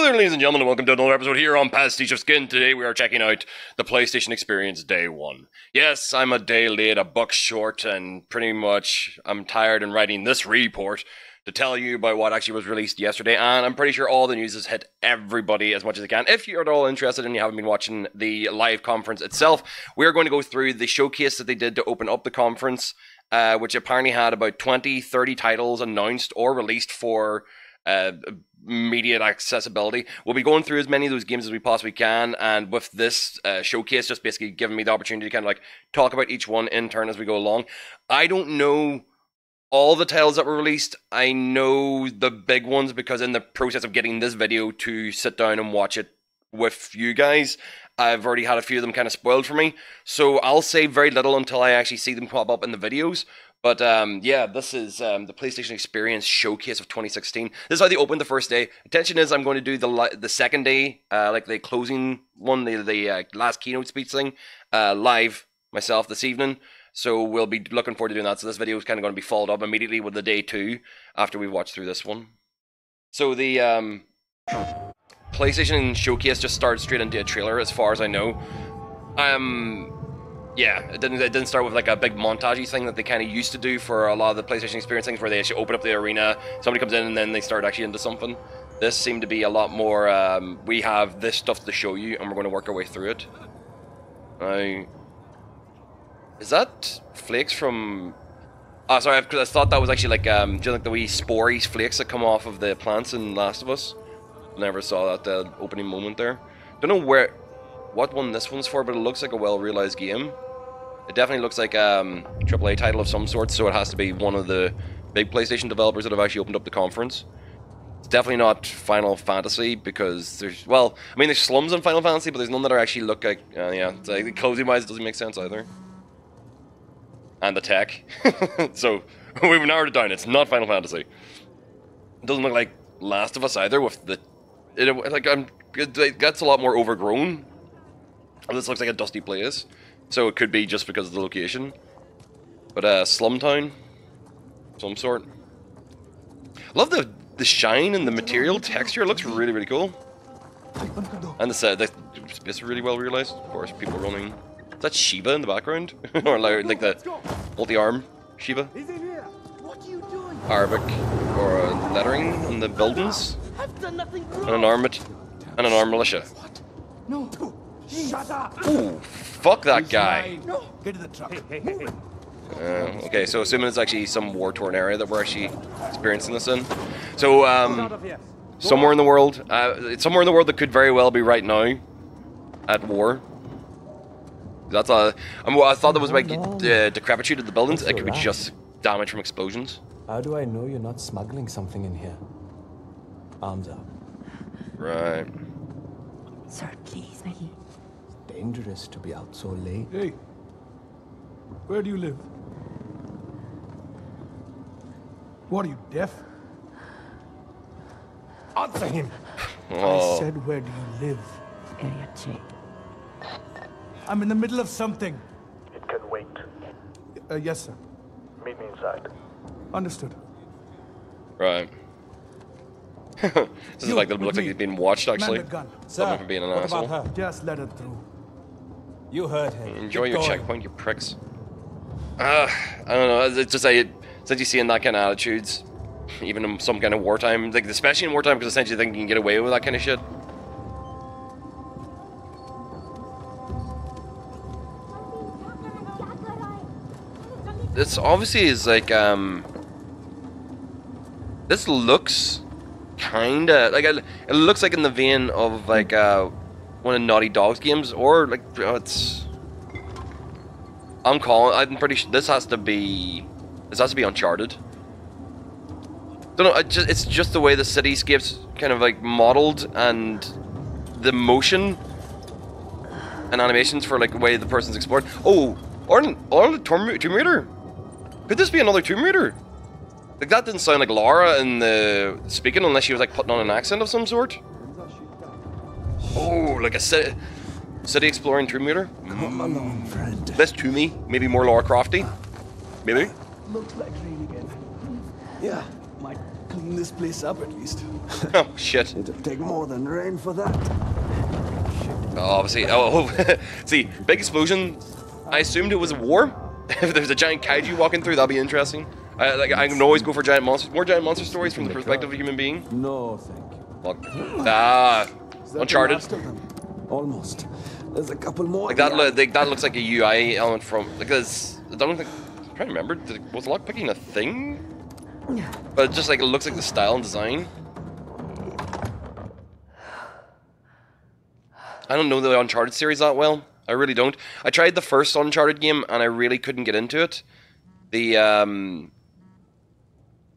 Hello there, ladies and gentlemen, and welcome to another episode here on Pastiche of Skin. Today we are checking out the PlayStation Experience Day 1. Yes, I'm a day late, a buck short, and pretty much I'm tired in writing this report to tell you about what actually was released yesterday, and I'm pretty sure all the news has hit everybody as much as it can. If you're at all interested and you haven't been watching the live conference itself, we're going to go through the showcase that they did to open up the conference, which apparently had about 20-30 titles announced or released for immediate accessibility. We'll be going through as many of those games as we possibly can, and with this showcase just basically giving me the opportunity to kind of like talk about each one in turn as we go along. I don't know all the titles that were released. I know the big ones because in the process of getting this video to sit down and watch it with you guys, I've already had a few of them kind of spoiled for me, so I'll say very little until I actually see them pop up in the videos. But yeah, this is the PlayStation Experience Showcase of 2016. This is how they opened the first day. Attention is I'm going to do the second day, like the closing one, the last keynote speech thing, live myself this evening. So we'll be looking forward to doing that. So this video is kind of going to be followed up immediately with the day 2 after we watch through this one. So the PlayStation Showcase just started straight into a trailer as far as I know. Yeah, it didn't start with like a big montage-y thing that they kind of used to do for a lot of the PlayStation Experience things where they actually open up the arena, somebody comes in and then they start actually into something. This seemed to be a lot more, we have this stuff to show you and we're going to work our way through it. Is that flakes from... Ah, sorry, I thought that was actually like, just like the wee spory flakes that come off of the plants in Last of Us. Never saw that opening moment there. Don't know where... what one this one's for, but it looks like a well-realized game. It definitely looks like a AAA title of some sort, so it has to be one of the big PlayStation developers that have actually opened up the conference. It's definitely not Final Fantasy, because there's, well, I mean, there's slums in Final Fantasy, but there's none that are actually look like, yeah, it's like, clothing-wise, it doesn't make sense either. And the tech. So, we've narrowed it down, it's not Final Fantasy. It doesn't look like Last of Us either, with the, it gets a lot more overgrown. This looks like a dusty place. So it could be just because of the location. But slum town, some sort. Love the shine and the material texture. It looks really, really cool. And it's really well realized. Of course, people running. Is that Shiva in the background? Or like the multi-arm Shiva? Arabic or lettering on the buildings. And an armed militia. No. Shut up. Ooh, fuck that guy. Get to the truck. Okay, so assuming it's actually some war-torn area that we're actually experiencing this in. So, somewhere in the world, it's somewhere in the world that could very well be right now at war. That's a, I thought that was about decrepitude of the buildings. It could be just damage from explosions. How do I know you're not smuggling something in here? Arms up. Right. Sir, please, my heat. Dangerous to be out so late. Hey, where do you live? What are you, deaf? Answer him! Oh. I said, where do you live? Area G. I'm in the middle of something. It can wait. Yes, sir. Meet me inside. Understood. Right. This is like, it looks like he's being watched, actually. Stop him from being an asshole. Just let it through. You heard him. Enjoy your checkpoint, you pricks. I don't know. It's just like, since you see in that kind of attitudes, even in some kind of wartime, like especially in wartime, because essentially they can get away with that kind of shit. This obviously is like, this looks kinda like it looks like in the vein of like one of Naughty Dog's games, or like I'm pretty sure this has to be Uncharted. Don't know. It's just the way the cityscape's kind of like modeled and the motion and animations for like the way the person's explored. Oh, or the Tomb Raider. Could this be another Tomb Raider? Like, that didn't sound like Lara in the speaking, unless she was, like, putting on an accent of some sort. Oh, like a city exploring Tomb Raider. Come along, friend. Less to me. Maybe more Lara Crofty. Maybe. Looks like rain again. Yeah. Might Clean this place up at least. Oh, shit. It'll take more than rain for that. Oh, obviously. Oh, see, big explosion. I assumed it was a war. If there's a giant kaiju walking through, that'll be interesting. Like, I can always go for giant monsters. More giant monster stories from the perspective of a human being. No, thank you. Fuck. Ah, Uncharted. Almost. There's a couple more. Like that, that looks like a UI element from. Because I don't think. I'm trying to remember. Was lockpicking a thing? But it just like it looks like the style and design. I don't know the Uncharted series that well. I really don't. I tried the first Uncharted game and I really couldn't get into it. The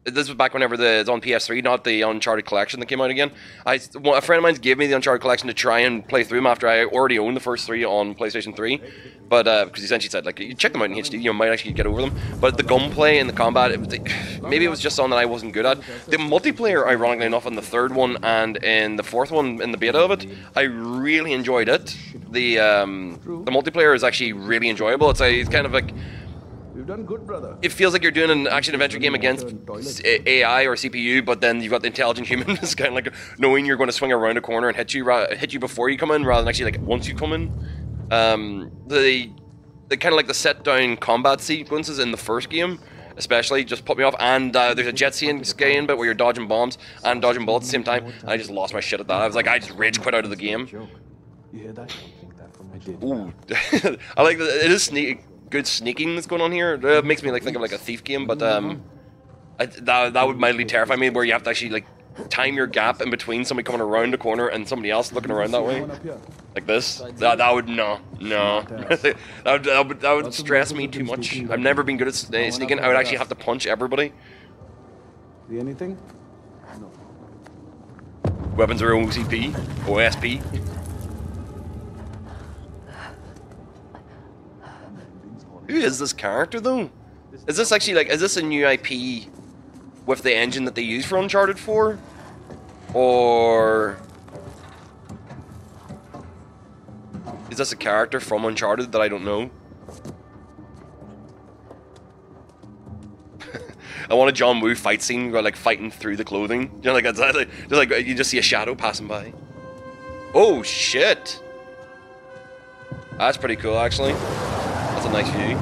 this was back whenever it's on PS3, not the Uncharted collection that came out again. A friend of mine gave me the Uncharted collection to try and play through them after I already owned the first three on PlayStation 3. But because essentially said like you check them out in HD, you might actually get over them. But the gunplay and the combat, maybe it was just something that I wasn't good at. The multiplayer, ironically enough, in the third one and in the fourth one in the beta of it, I really enjoyed it. The multiplayer is actually really enjoyable. It's kind of like. You've done good, brother. It feels like you're doing an action-adventure game against AI or CPU, but then you've got the intelligent human. It's kind of like knowing you're going to swing around a corner and hit you before you come in, rather than actually like once you come in. The kind of like the set-down combat sequences in the first game, especially, just put me off. And there's a jet skiing bit where you're dodging bombs and dodging bullets at the same time. And I just lost my shit at that. I was like, I just rage quit out of the game. You hear that? Ooh, I like that. It is sneaky. Good sneaking that's going on here. It makes me like think of like a thief game, but that would mildly terrify me, where you have to actually like time your gap in between somebody coming around the corner and somebody else looking around that way, like this. That would no. that would stress me too much. I've never been good at sneaking. I would actually have to punch everybody. Anything? No. Weapons are OCP, OSP. Who is this character though? Is this actually like, is this a new IP with the engine that they use for Uncharted 4? Or is this a character from Uncharted that I don't know? I want a John Woo fight scene where like fighting through the clothing. You know, like, that's like you just see a shadow passing by. Oh shit! That's pretty cool actually. That's a nice view.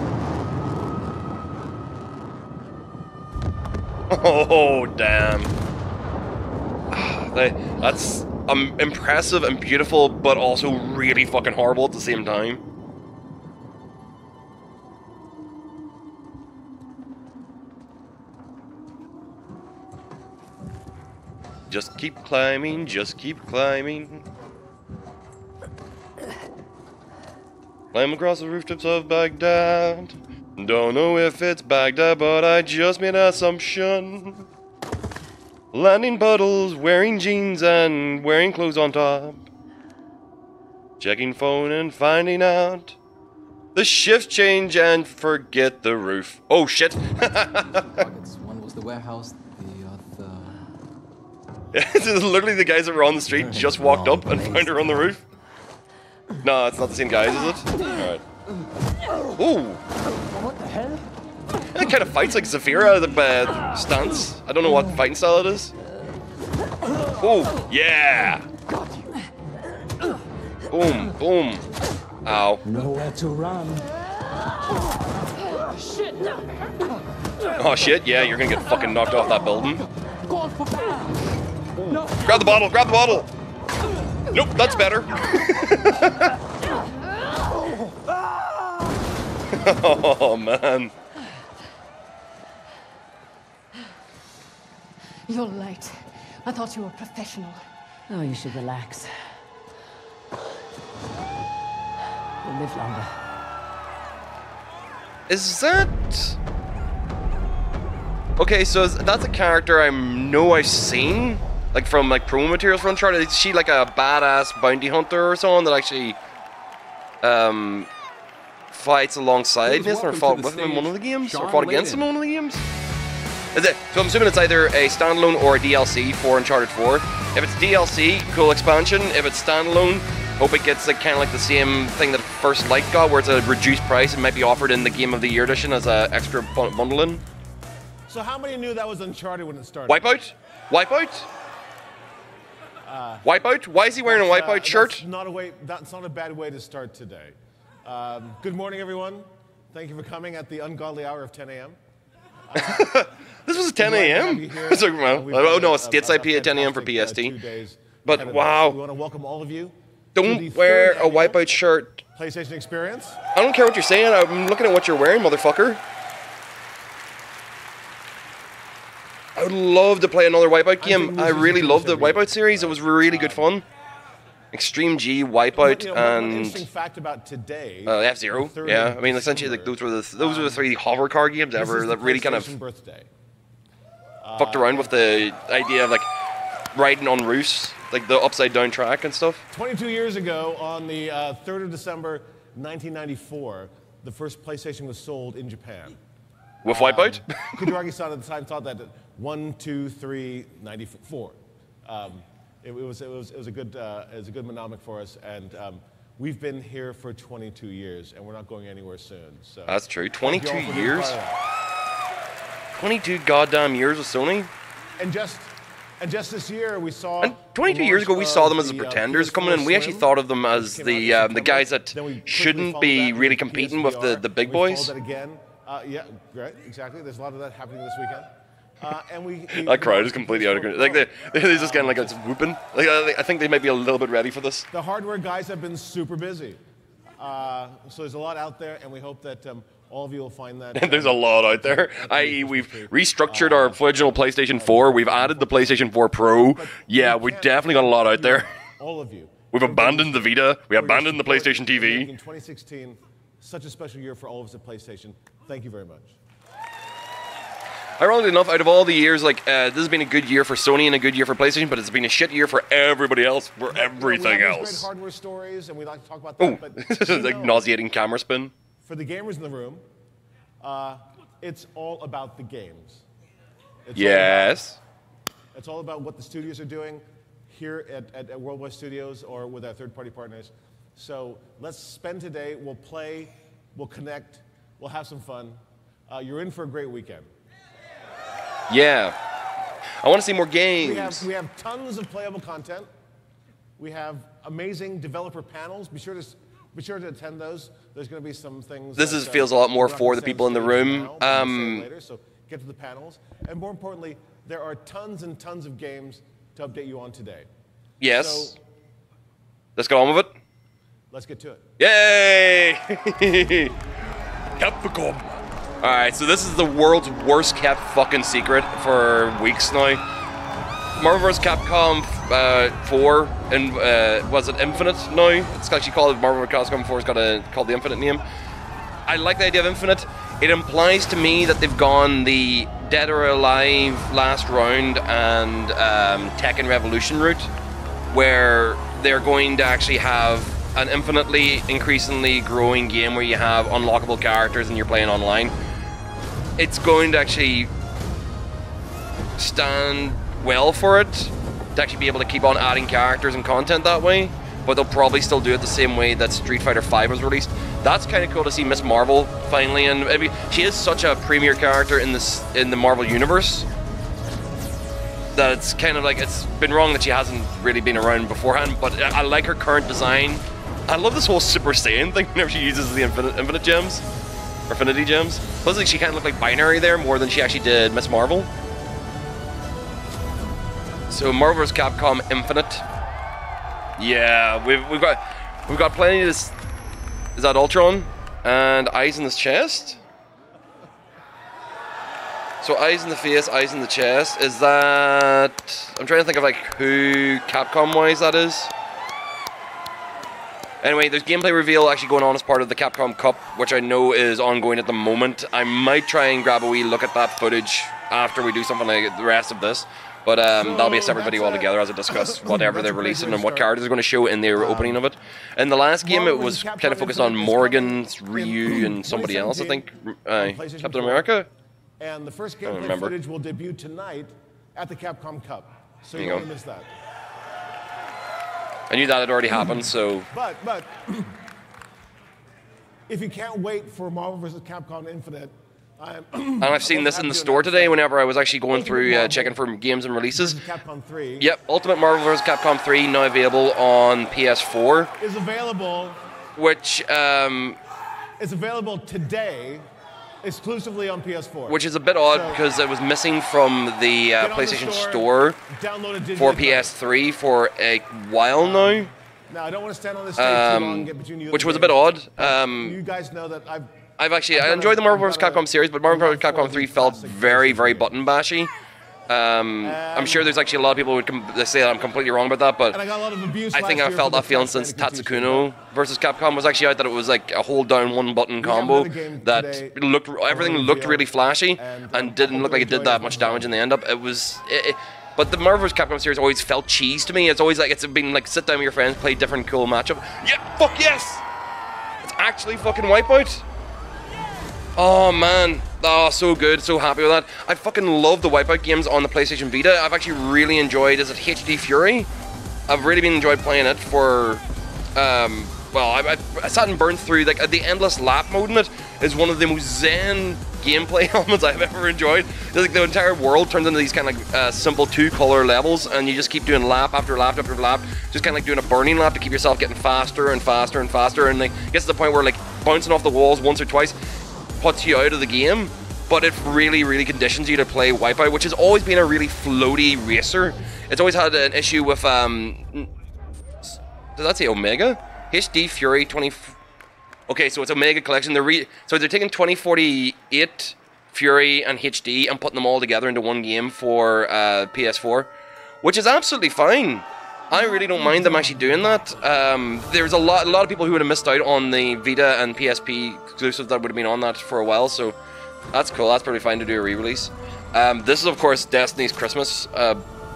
Oh damn! That's impressive and beautiful, but also really fucking horrible at the same time. Just keep climbing. Just keep climbing. Climb across the rooftops of Baghdad. Don't know if it's Baghdad, but I just made an assumption. Landing puddles, wearing jeans and wearing clothes on top. Checking phone and finding out. The shift change and forget the roof. Oh shit! One was the warehouse, the other... This is literally the guys that were on the street just walked up and found her on the roof. No, it's not the same guys, is it? Alright. Ooh! What the hell? It kind of fights like Zafira, the stance. I don't know what fighting style it is. Oh, yeah! Boom, boom. Ow. Nowhere to run. Oh shit, yeah, you're gonna get fucking knocked off that building. Grab the bottle, grab the bottle! Nope, that's better. Oh man. You're late. I thought you were professional. Oh, you should relax. You'll live longer. Is that... Okay, so that's a character I know I've seen. Like from like promo materials from Uncharted, is she like a badass bounty hunter or someone that actually fights alongside him or fought with him in one of the games or fought against him in one of the games? Is it? So I'm assuming it's either a standalone or a DLC for Uncharted 4. If it's DLC, cool expansion. If it's standalone, hope it gets like kind of like the same thing that First Light got, where it's a reduced price and might be offered in the Game of the Year edition as a extra bundling. So how many knew that was Uncharted when it started? Wipeout? Wipeout? Wipeout? Why is he wearing a Wipeout shirt? That's not a bad way to start today. Good morning, everyone. Thank you for coming at the ungodly hour of 10 a.m. This was 10 a.m.? Oh, no, States IP at 10 a.m. for PST. But wow. We want to welcome all of you. Don't wear a Wipeout shirt. PlayStation Experience. I don't care what you're saying. I'm looking at what you're wearing, motherfucker. I would love to play another Wipeout game. I really loved the Wipeout series. It was really good fun. Extreme G, Wipeout, and interesting fact about today, F Zero. Yeah, I mean, essentially, like those were the three hover car games ever that really kind of fucked around with the idea of like riding on roofs, like the upside down track and stuff. 22 years ago, on the 3rd of December, 1994, the first PlayStation was sold in Japan. With Wipeout? Kutaragi-san at the time thought that 1, 2, 3, 94. It was a good mnemonic for us, and we've been here for 22 years, and we're not going anywhere soon. So that's true. 22 years. 22 goddamn years with Sony. And just this year we saw. And 22 years ago we saw them as the pretenders coming in. We actually thought of them as the guys that shouldn't be really competing with the big boys. That again. Yeah, right, exactly. There's a lot of that happening this weekend. And that crowd is completely out of control. Like they're just kind of like it's whooping. Like, I think they might be a little bit ready for this. The hardware guys have been super busy. So there's a lot out there, and we hope that all of you will find that. There's a lot out there, i.e. we've restructured our original PlayStation 4. We've added the PlayStation 4 Pro. Yeah, we definitely got a lot out there. All of you. We've abandoned the Vita. We abandoned the PlayStation TV. In 2016, such a special year for all of us at PlayStation. Thank you very much. Ironically enough, out of all the years, like this has been a good year for Sony and a good year for PlayStation, but it's been a shit year for everybody else, for everything else. These great hardware stories, and we like to talk about that. But like nauseating camera spin. For the gamers in the room, it's all about the games. It's it's all about what the studios are doing here at Worldwide Studios or with our third-party partners. So let's spend today. We'll play. We'll connect. We'll have some fun. You're in for a great weekend. Yeah. I want to see more games. We have tons of playable content. We have amazing developer panels. Be sure to attend those. There's going to be some things. This feels a lot more for the people in the room. Now, later, so get to the panels. And more importantly, there are tons and tons of games to update you on today. Yes. So, let's get on with it. Let's get to it. Yay! Capcom. Alright, so this is the world's worst kept fucking secret for weeks now. Marvel vs. Capcom 4, and was it Infinite now? It's actually called Marvel vs. Capcom 4, it's got called the Infinite name. I like the idea of Infinite. It implies to me that they've gone the Dead or Alive last round and Tekken Revolution route, where they're going to actually have an infinitely, increasingly growing game where you have unlockable characters and you're playing online. It's going to actually stand well for it, to actually be able to keep on adding characters and content that way, but they'll probably still do it the same way that Street Fighter V was released. That's kind of cool to see Miss Marvel finally, and I mean, she is such a premier character in the Marvel universe that it's kind of like, it's been wrong that she hasn't really been around beforehand, but I like her current design. I love this whole Super Saiyan thing whenever she uses the infinite gems. Infinity Gems. Plus, like, she kind of looked like Binary there more than she actually did Miss Marvel. So, Marvel vs. Capcom Infinite. Yeah, we've got plenty of this. Is that Ultron? And eyes in his chest? So, eyes in the face, eyes in the chest. Is that... I'm trying to think of, like, who Capcom-wise that is. Anyway, there's gameplay reveal actually going on as part of the Capcom Cup, which I know is ongoing at the moment. I might try and grab a wee look at that footage after we do something like the rest of this, but that'll be a separate video altogether as I discuss whatever they're releasing and what characters are going to show in their opening of it. In the last game, it was kind of focused on Morgan's, Ryu, and somebody else, I think. Captain America? And the first gameplay footage will debut tonight at the Capcom Cup, so you don't miss that. I knew that had already happened, so... But if you can't wait for Marvel vs. Capcom Infinite, And I've seen this in the store today whenever I was actually going through checking for games and releases. Capcom 3. Yep, Ultimate Marvel vs. Capcom 3 now available on PS4. Is available. Which is available today exclusively on PS4. Which is a bit odd because it was missing from the PlayStation Store for PS3 for a while now. Now, I don't want to stand on this stage too long and get between you and which was a bit odd. You guys know that I enjoyed the Marvel vs. Capcom series, but Marvel vs. Capcom 3 felt very, very button bashy. I'm sure there's actually a lot of people who would say that I'm completely wrong about that, but I think I felt that feeling since Tatsukuno versus Capcom was actually out, that it was like a hold down one button combo that looked, everything looked really flashy and didn't look like it did that much damage in the end up. It was, but the Marvel vs. Capcom series always felt cheese to me. It's always like, it's been like sit down with your friends, play different cool matchup. Yeah, fuck yes! It's actually fucking Wipeout. Oh man, oh so good, so happy with that. I fucking love the Wipeout games on the PlayStation Vita. I've actually really enjoyed, is it HD Fury? I've really been enjoyed playing it for, well, I sat and burned through, like the endless lap mode in it is one of the most zen gameplay elements I've ever enjoyed. It's like the entire world turns into these kind of like, simple two-color levels, and you just keep doing lap after lap after lap, just kind of like doing a burning lap to keep yourself getting faster and faster and faster, and like gets to the point where like bouncing off the walls once or twice puts you out of the game, but it really, really conditions you to play Wipeout, which has always been a really floaty racer. It's always had an issue with, does that say Omega? HD Fury 20, okay, so it's Omega Collection. So they're taking 2048 Fury and HD and putting them all together into one game for PS4, which is absolutely fine. I really don't mind them actually doing that. There's a lot of people who would have missed out on the Vita and PSP exclusive that would have been on that for a while, so that's cool. That's probably fine to do a re-release. This is, of course, Destiny's Christmas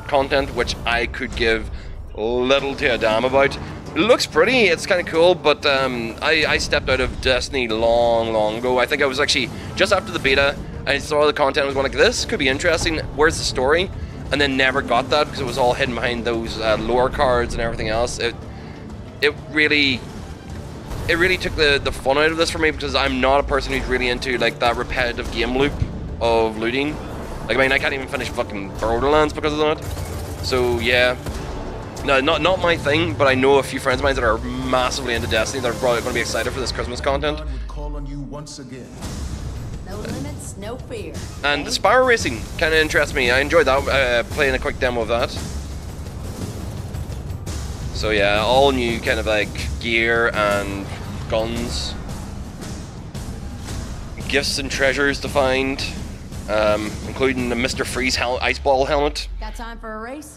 content, which I could give little to a damn about. It looks pretty. It's kind of cool, but I stepped out of Destiny long, long ago. I think I was actually just after the beta. I saw the content and was going like, this could be interesting. Where's the story? And then never got that because it was all hidden behind those lore cards and everything else. It really took the fun out of this for me, because I'm not a person who's really into like that repetitive game loop of looting. Like, I mean, I can't even finish fucking Borderlands because of that. So yeah, no, not my thing. But I know a few friends of mine that are massively into Destiny that are probably going to be excited for this Christmas content. Call on you once again. No limits, no fear. And the Sparrow Racing kind of interests me. I enjoyed that, playing a quick demo of that. So yeah, all new kind of like gear and guns. Gifts and treasures to find, including the Mr. Freeze ice ball helmet. Got time for a race?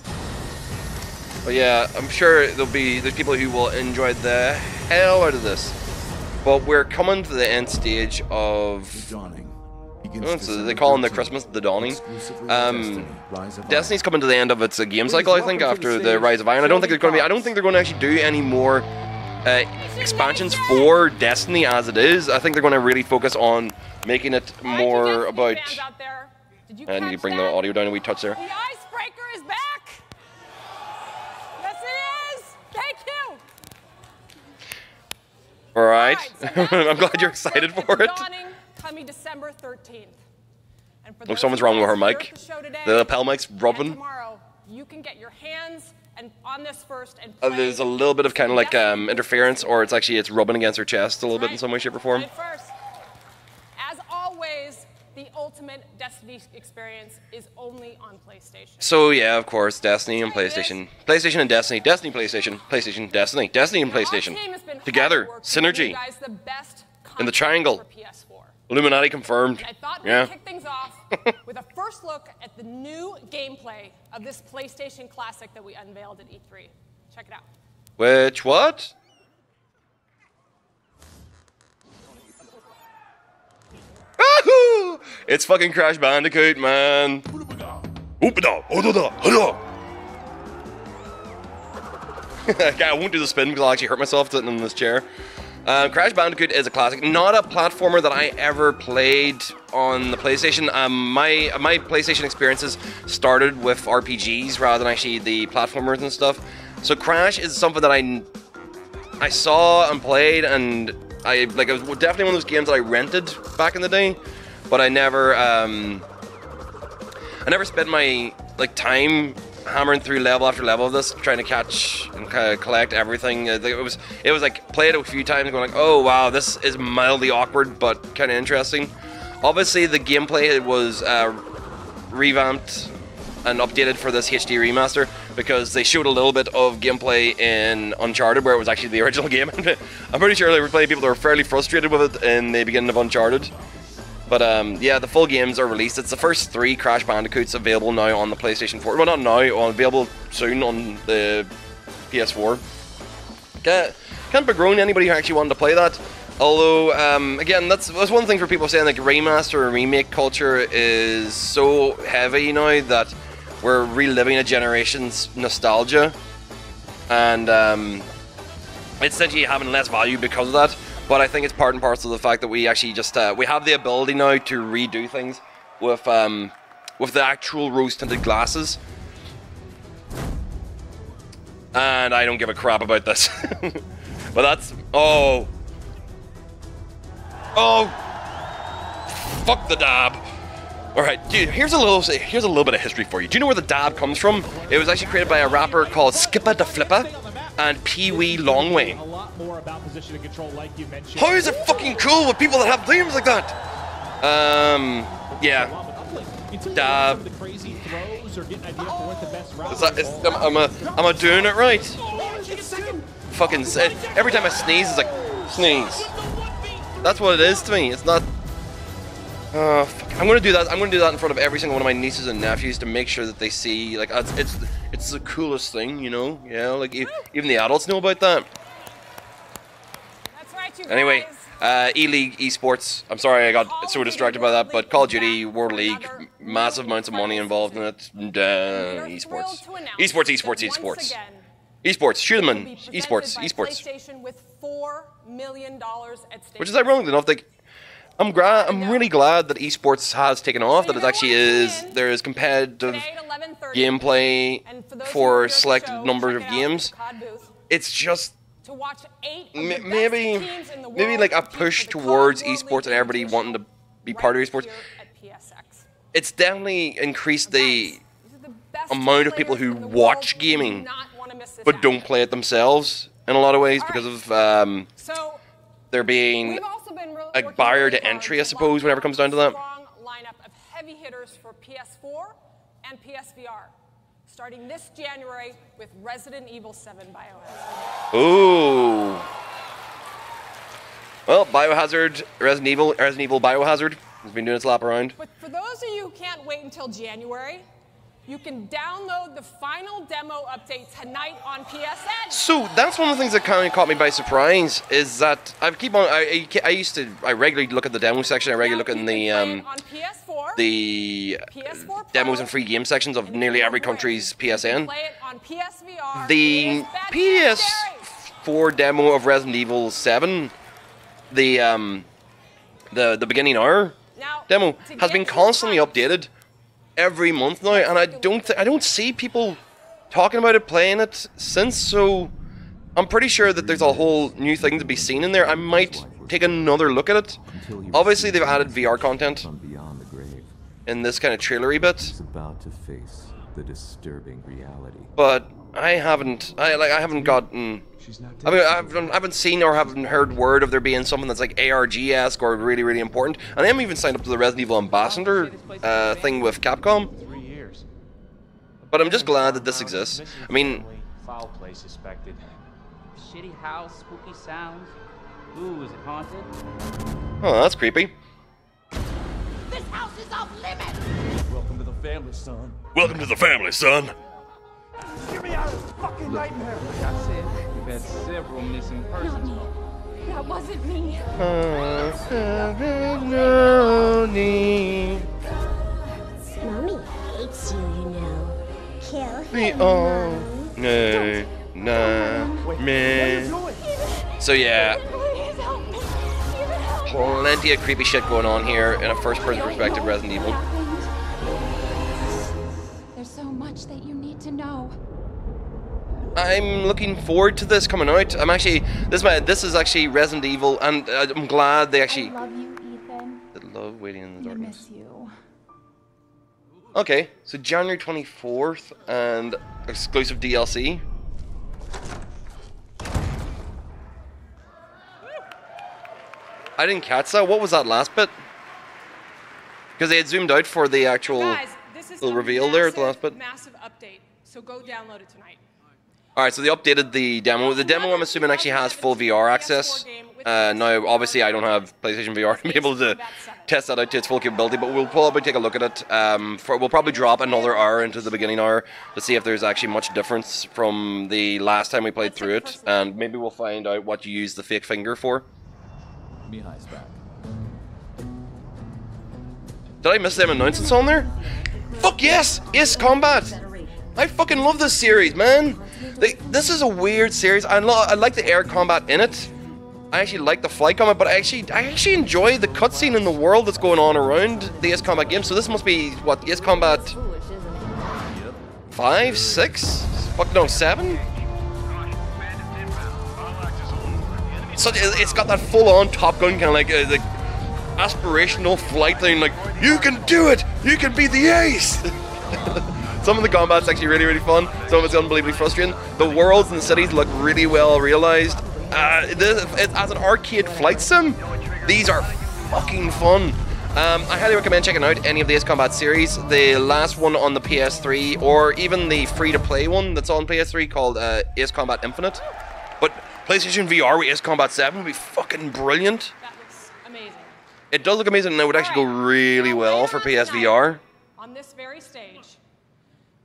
But yeah, I'm sure there's people who will enjoy the hell out of this. But we're coming to the end stage of the dawning. So they call them the Christmas, the dawning. Destiny's coming to the end of its game cycle, I think, after the Rise of Iron. I don't think they're going to actually do any more expansions for Destiny as it is. I think they're going to really focus on making it more about. I need to bring the audio down a wee touch there. The icebreaker is back. Yes, it is. Thank you. All right, I'm glad you're excited for it. Coming December 13th. And for someone's wrong with her mic. The lapel mic's rubbing. Tomorrow, you can get your hands on this first. And there's a little bit of kind of like interference, or it's rubbing against her chest a little bit in some way, shape, or form. First, as always, the ultimate Destiny experience is only on PlayStation. So yeah, of course, Destiny and PlayStation. PlayStation and Destiny. Destiny, PlayStation. PlayStation, Destiny. Destiny and PlayStation. Together, synergy. In the triangle. Illuminati confirmed. I thought we'd kick things off with a first look at the new gameplay of this PlayStation classic that we unveiled at E3. Check it out. Which what? Wahoo! It's fucking Crash Bandicoot, man. I won't do the spin because I'll actually hurt myself sitting in this chair. Crash Bandicoot is a classic, not a platformer that I ever played on the PlayStation. My PlayStation experiences started with RPGs rather than actually the platformers and stuff. So Crash is something that I saw and played, and it was definitely one of those games that I rented back in the day. but I never spent my time hammering through level after level of this, trying to catch and collect everything. It was like play it a few times, going like, oh wow, this is mildly awkward but kind of interesting. Obviously, the gameplay was revamped and updated for this HD remaster, because they showed a little bit of gameplay in Uncharted where it was actually the original game. I'm pretty sure there were plenty of people that were fairly frustrated with it in the beginning of Uncharted. But yeah, the full games are released. It's the first 3 Crash Bandicoots available now on the PlayStation 4. Well, not now, available soon on the PS4. Can't begrudge anybody who actually wanted to play that. Although, again, that's one thing for people saying like remaster and remake culture is so heavy now that we're reliving a generation's nostalgia, and it's essentially having less value because of that. But I think it's part and parcel of the fact that we actually just we have the ability now to redo things with the actual rose-tinted glasses. And I don't give a crap about this. But that's oh, fuck the dab. All right, dude, here's a little bit of history for you. Do you know where the dab comes from? It was actually created by a rapper called Skippa da Flippa and Pee Wee Longway. How is it fucking cool with people that have names like that? Yeah. Dab. Am I doing it right? Fucking every time I sneeze, it's like sneeze. That's what it is to me. It's not. Fuck. I'm gonna do that. I'm gonna do that in front of every single one of my nieces and nephews to make sure that they see like it's the coolest thing, you know? Yeah, like even the adults know about that. That's right, you guys. Anyway, E-League esports. I'm sorry I got so distracted by that, but Call of Duty, World League, massive amounts of money involved in it. Esports. Esports. Esports. Esports. Esports, shoot 'em in. Esports. Esports. Which is ironically enough, like. I'm really glad that esports has taken off, that it actually is, there is competitive gameplay for a select number of games. It's just maybe like a push towards esports and everybody wanting to be part of esports. It's definitely increased the amount of people who watch gaming but don't play it themselves in a lot of ways because of there being a barrier to entry, I suppose, whenever it comes down to that. Lineup of heavy hitters for PS4 and PSVR, starting this January with Resident Evil 7 Biohazard. Ooh. Well, Biohazard, Resident Evil Biohazard has been doing its lap around. But for those of you who can't wait until January, you can download the final demo update tonight on PSN. So that's one of the things that kind of caught me by surprise is that I regularly look at the demo section. I regularly look in the PS4 demos and free game sections of nearly every country's PSN. Play it on PSVR. The PS4 demo of Resident Evil 7, the beginning hour demo has been constantly updated every month now, and I don't see people talking about it, playing it since, so I'm pretty sure that there's a whole new thing to be seen in there. I might take another look at it. Obviously they've added VR content in this kind of trailery bit, but I haven't seen or haven't heard word of there being something that's like ARG-esque or really, really important. And I am even signed up to the Resident Evil Ambassador thing with Capcom. But I'm just glad that this exists. I mean, foul play suspected. Shitty house, spooky sounds. Ooh, is it haunted? Oh, that's creepy. This house is off limits. Welcome to the family, son. Welcome to the family, son. Get me out of this fucking nightmare! Like I said, we've had several missing persons. That wasn't me. Mommy hates you, you know. Kill him, Mommy. So yeah, plenty of creepy shit going on here in a first-person perspective, Resident Evil. There's so much that you need to know. I'm looking forward to this coming out. I'm actually this is actually Resident Evil, and I'm glad they actually. I love you, Ethan. The love waiting in the darkness. Okay, so January 24th and exclusive DLC. I didn't catch that. What was that last bit? Because they had zoomed out for the actual little reveal there at the last bit. Massive update. So go download it tonight. All right, so they updated the demo. The demo, I'm assuming, actually has full VR access. Now, obviously, I don't have PlayStation VR to be able to test that out to its full capability, but we'll probably take a look at it. We'll probably drop another hour into the beginning hour to see if there's actually much difference from the last time we played through it, and maybe we'll find out what you use the fake finger for. Mihai's back. Did I miss them announcing something there? Fuck yes! Yes, Combat! I fucking love this series, man! This is a weird series. I like the air combat in it. I actually like the flight combat, but I actually enjoy the cutscene in the world that's going on around the Ace Combat game. So this must be, what, Ace Combat 5, 6? Fuck no, 7? So it's got that full-on Top Gun kind of like aspirational flight thing, like, you can do it! You can be the ace! Some of the combat's actually really, really fun. Some of it's unbelievably frustrating. The worlds and the cities look really well realized. As an arcade flight sim, these are fucking fun. I highly recommend checking out any of the Ace Combat series. The last one on the PS3, or even the free-to-play one that's on PS3 called Ace Combat Infinite. But PlayStation VR with Ace Combat 7 would be fucking brilliant. That looks amazing. It does look amazing, and it would actually go really well for PSVR. On this very stage,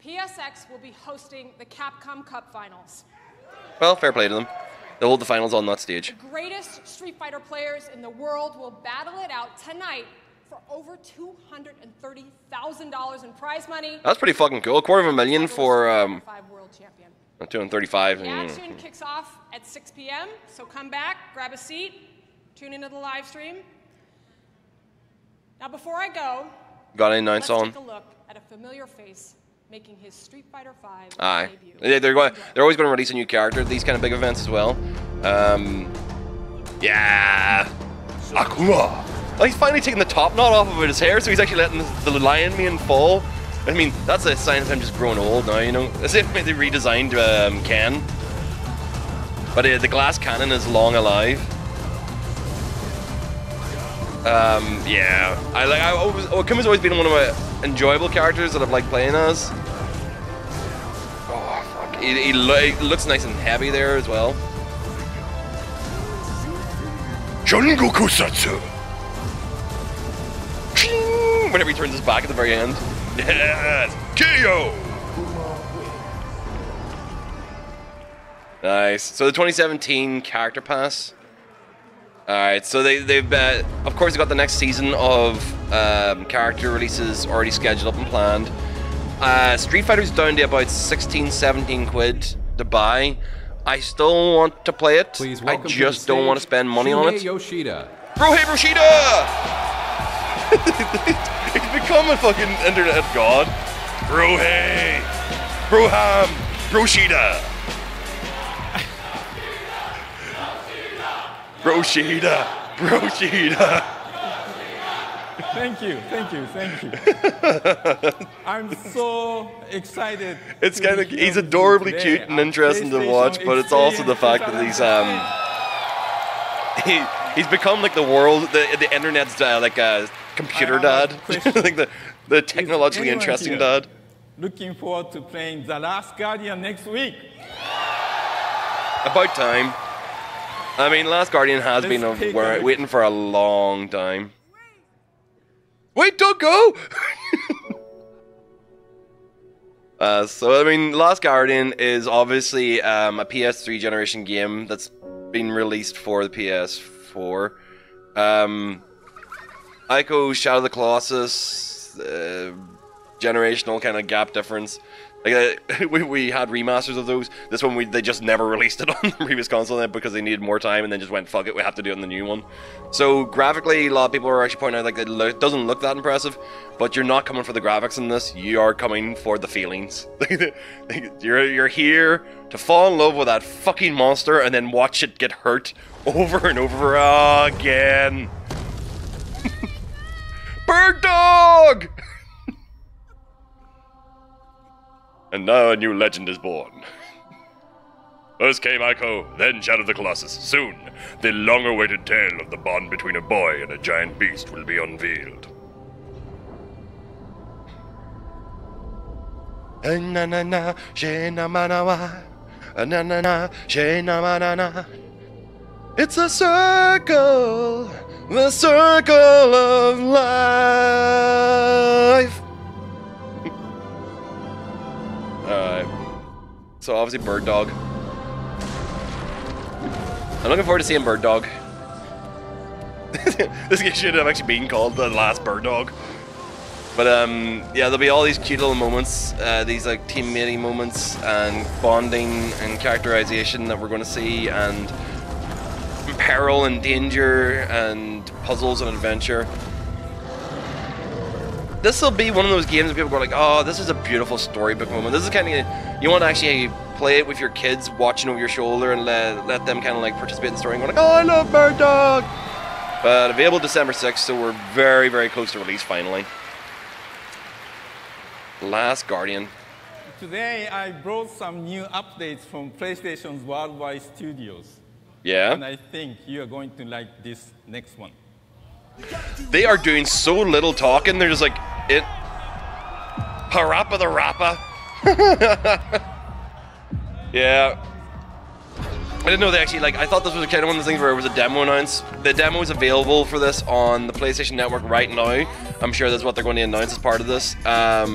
PSX will be hosting the Capcom Cup finals. Well, fair play to them. They'll hold the finals on that stage. The greatest Street Fighter players in the world will battle it out tonight for over $230,000 in prize money. That's pretty fucking cool. $250,000 for world champion. 235. The action kicks off at 6 p.m. So come back, grab a seat, tune into the live stream. Now, before I go, let's take a look at a familiar face making his Street Fighter V debut. Yeah, they're always going to release a new character at these kind of big events as well. Yeah, Akuma. Oh, he's finally taking the top knot off of his hair, so he's actually letting the lion mane fall. I mean, that's a sign of him just growing old now, you know. As if they redesigned Ken. But the glass cannon is long alive. Yeah, Akuma's always been one of my enjoyable characters that I've liked playing as. Oh, fuck. He looks nice and heavy there as well. Shungoku Satsu! Whenever he turns his back at the very end. Yes! KO! Nice. So the 2017 character pass. Alright, so they've of course, they've got the next season of character releases already scheduled up and planned. Street Fighter's down to about 16, 17 quid to buy. I still want to play it. I just don't want to spend money on it. Yoshida. Bro, hey, Yoshida! It's become a fucking internet god. Brohei! Broham! Broshida! Broshida! Broshida! Thank you, thank you, thank you. I'm so excited. It's kind of, he's adorably cute and interesting to watch, but it's also the fact that he's he's become like the world, the internet's like a computer dad, like the technologically interesting dad. Looking forward to playing The Last Guardian next week. About time. I mean, Last Guardian has been waiting for a long time. Wait, don't go! So, I mean, Last Guardian is obviously a PS3 generation game that's been released for the PS4. Ico, Shadow of the Colossus, generational kind of gap difference. Like, we had remasters of those. This one, they just never released it on the previous console then because they needed more time and then just went, fuck it, we have to do it on the new one. So graphically, a lot of people are actually pointing out like it doesn't look that impressive, but you're not coming for the graphics in this. You are coming for the feelings. You're here to fall in love with that fucking monster and then watch it get hurt over and over again. Bird dog! And now a new legend is born. First came Ico, then Shadow of the Colossus. Soon, the long-awaited tale of the bond between a boy and a giant beast will be unveiled. It's the circle of life. So obviously Bird Dog. I'm looking forward to seeing Bird Dog. This game should have actually been called The Last Bird Dog. But yeah, there'll be all these cute little moments, these like team-mating moments and bonding and characterization that we're going to see, and peril and danger and puzzles and adventure. This will be one of those games where people go like, "Oh, this is a beautiful storybook moment." This is kind of, you want to actually play it with your kids watching over your shoulder and let them kind of like participate in the story and go like, "Oh, I love Bird Dog!" But available December 6th, so we're very, very close to release finally. Last Guardian. Today I brought some new updates from PlayStation's worldwide studios. Yeah. And I think you're going to like this next one. They are doing so little talking, they're just like, it. Parappa the Rappa. Yeah, I didn't know they actually, like, I thought this was kind of one of those things where it was a demo announced. The demo is available for this on the PlayStation Network right now. I'm sure that's what they're going to announce as part of this. It's a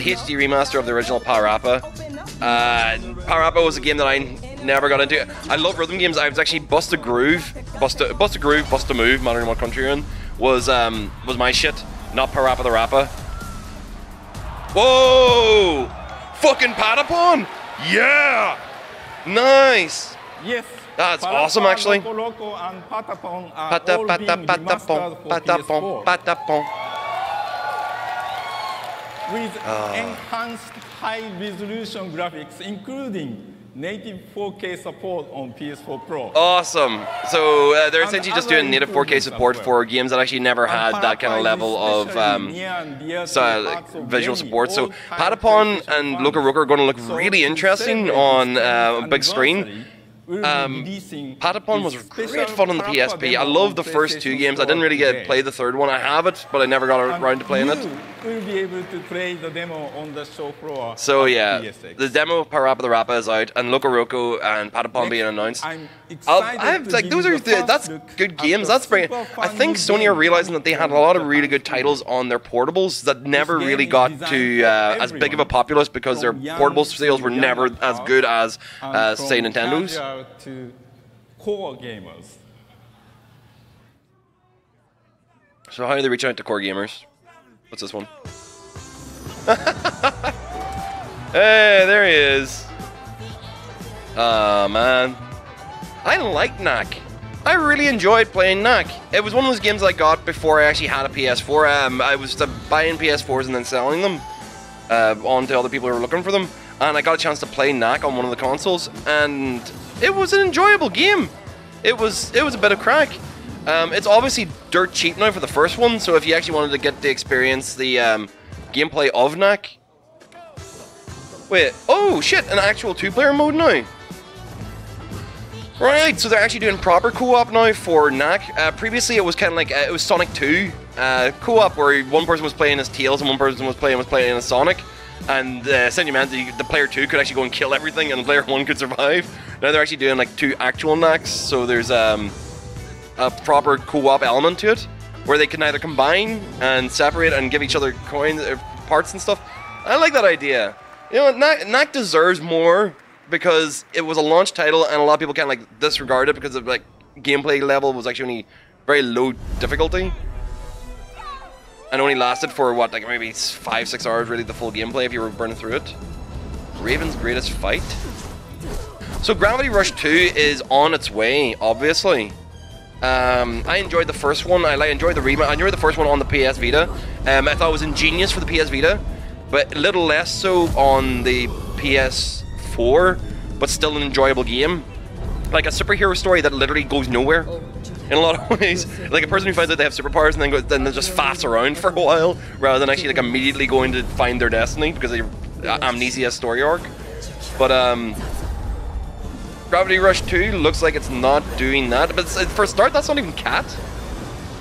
HD remaster of the original Parappa. Parappa was a game that I never got into. I love rhythm games. I was actually Bust a Groove, Bust a Move, no matter what country you're in, was my shit, not Parappa the Rappa. Whoa! Fucking Patapon! Yeah! Nice! Yes. That's Parappa, awesome, actually. Loco, and Patapon are all being remastered for PS4. With enhanced high-resolution graphics, including native 4K support on PS4 Pro. Awesome. So they're essentially just doing native 4K support for games that actually never had that kind of level of visual support. So Patapon and Loco Roco are going to look really interesting on a big screen. Patapon was great fun on the PSP. I love the first two games. I didn't really get play the third one. I have it, but I never got around to playing it. We'll be able to play the demo on the show floor. So yeah, the demo of Parappa the Rappa is out, and Loco Roco and Patapon being announced. That's good games. That's great. I think Sony are realizing that they had a lot of really good titles on their portables that never really got to as big of a populace because their portable sales were never as good as say Nintendo's. To core gamers. So how do they reach out to core gamers? What's this one? Hey, there he is. Oh, man. I like Knack. I really enjoyed playing Knack. It was one of those games I got before I actually had a PS4. I was buying PS4s and then selling them on to other people who were looking for them. And I got a chance to play Knack on one of the consoles. And it was an enjoyable game. It was a bit of crack. It's obviously dirt cheap now for the first one, so if you actually wanted to get the experience, the gameplay of Knack. Wait, oh shit, an actual two-player mode now. Right, so they're actually doing proper co-op now for Knack. Previously it was kind of like, it was Sonic 2 co-op, where one person was playing as Tails and one person was playing as Sonic. And essentially meant the player 2 could actually go and kill everything and the player 1 could survive. Now they're actually doing like two actual Knacks, so there's a proper co-op element to it, where they can either combine and separate and give each other coins, parts and stuff. I like that idea. You know, Knack deserves more because it was a launch title and a lot of people kind of like disregard it because of like gameplay level was actually only very low difficulty and only lasted for what, like maybe 5-6 hours really, the full gameplay if you were burning through it. Raven's Greatest Fight. So Gravity Rush 2 is on its way, obviously. I enjoyed the first one. I enjoyed the remake. I enjoyed the first one on the PS Vita. I thought it was ingenious for the PS Vita, but a little less so on the PS4. But still an enjoyable game, like a superhero story that literally goes nowhere in a lot of ways. Like a person who finds out they have superpowers and then just faffs around for a while, rather than actually like immediately going to find their destiny because they Amnesia story arc. But Gravity Rush 2 looks like it's not doing that. But for a start, that's not even Cat.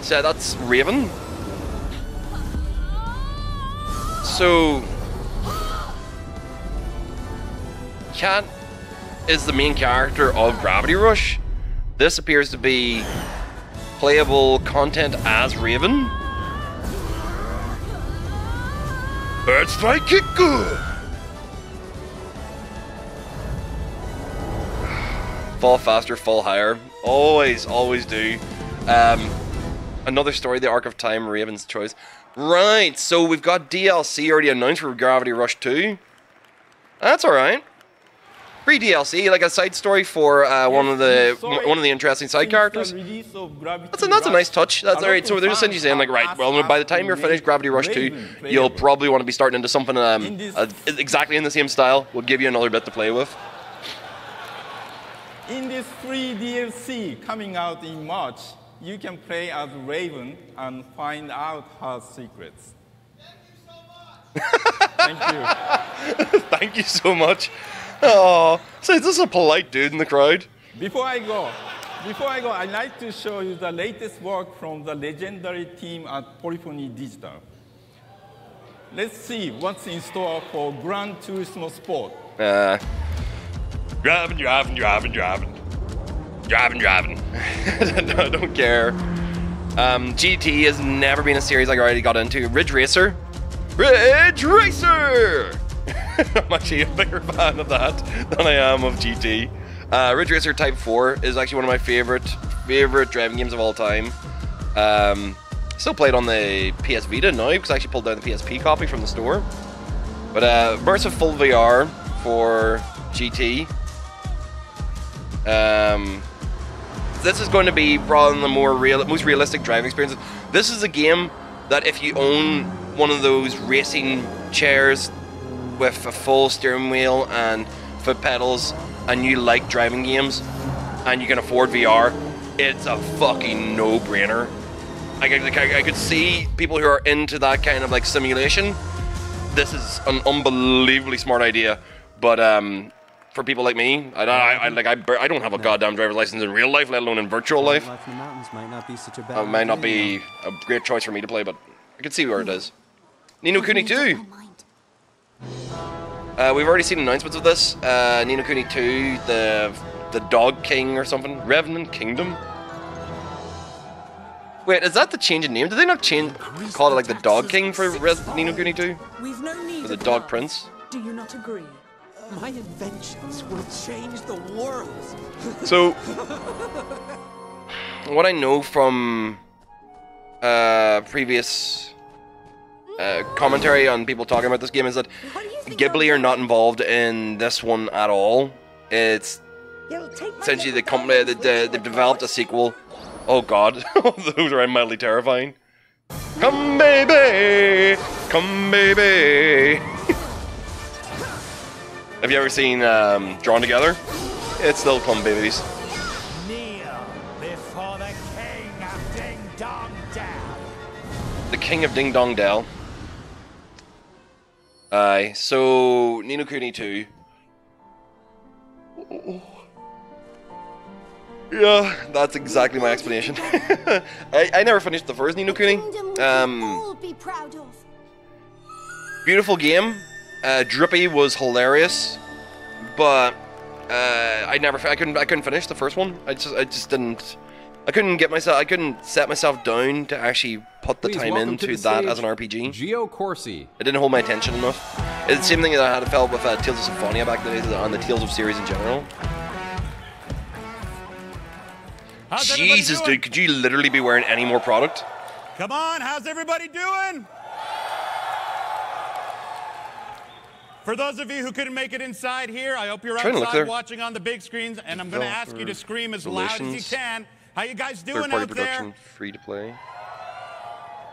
So that's Raven. So Cat is the main character of Gravity Rush. This appears to be playable content as Raven. Bird Strike Kiku! Fall faster, fall higher. Always, always do. Another story, The Arc of Time, Raven's Choice. Right, so we've got DLC already announced for Gravity Rush 2. That's alright. Free DLC, like a side story for one of the interesting side characters. That's a nice touch. That's alright. So they're just essentially saying, like, right, well, by the time you're finished Gravity Rush 2, you'll probably want to be starting into something exactly in the same style. We'll give you another bit to play with. In this free DLC coming out in March, you can play as Raven and find out her secrets. Thank you so much. Thank you. Thank you so much. Oh, so is this a polite dude in the crowd? Before I go, I'd like to show you the latest work from the legendary team at Polyphony Digital. Let's see what's in store for Gran Turismo Sport. Driving. I don't care. GT has never been a series I already got into. Ridge Racer! I'm actually a bigger fan of that than I am of GT. Ridge Racer Type 4 is actually one of my favorite driving games of all time. Still played on the PS Vita now because I actually pulled down the PSP copy from the store. But immersive full VR for GT. This is going to be probably the most realistic driving experiences. This is a game that if you own one of those racing chairs with a full steering wheel and foot pedals and you like driving games and you can afford VR, it's a fucking no-brainer. I could see people who are into that kind of like simulation. This is an unbelievably smart idea, but for people like me, I don't have a goddamn driver's license in real life, let alone in virtual life. It might not be a great choice for me to play, but I can see where it is. Ni No Kuni 2. We've already seen announcements of this. Ni No Kuni 2, the Dog King or something. Revenant Kingdom. Wait, is that the change in name? Did they not call it like the Dog King for Ni No Kuni 2? Or the Dog Prince? Do you not agree? My inventions will change the world. So, what I know from previous commentary on people talking about this game is that Ghibli are not involved in this one at all. It's essentially the company that developed a sequel. Oh God, those are mildly terrifying. Come baby, come baby. Have you ever seen Drawn Together? It's still Plum Babies. Kneel before the King of Ding Dong Dell. The King of Ding Dong Dell. Aye, so Ni No Kuni 2. Oh. Yeah, that's exactly my explanation. I never finished the first Ni No Kuni. Beautiful game. Drippy was hilarious, but I couldn't finish the first one. I couldn't set myself down to actually put the time into that as an RPG. Geo Corsi. It didn't hold my attention enough. It's the same thing that I had felt with Tales of Symphonia back in the days and the Tales of series in general. Jesus, dude, could you literally be wearing any more product? Come on, how's everybody doing? For those of you who couldn't make it inside here, I hope you're outside watching on the big screens, and I'm going to ask you to scream as loud as you can. How you guys doing out there? Free to play.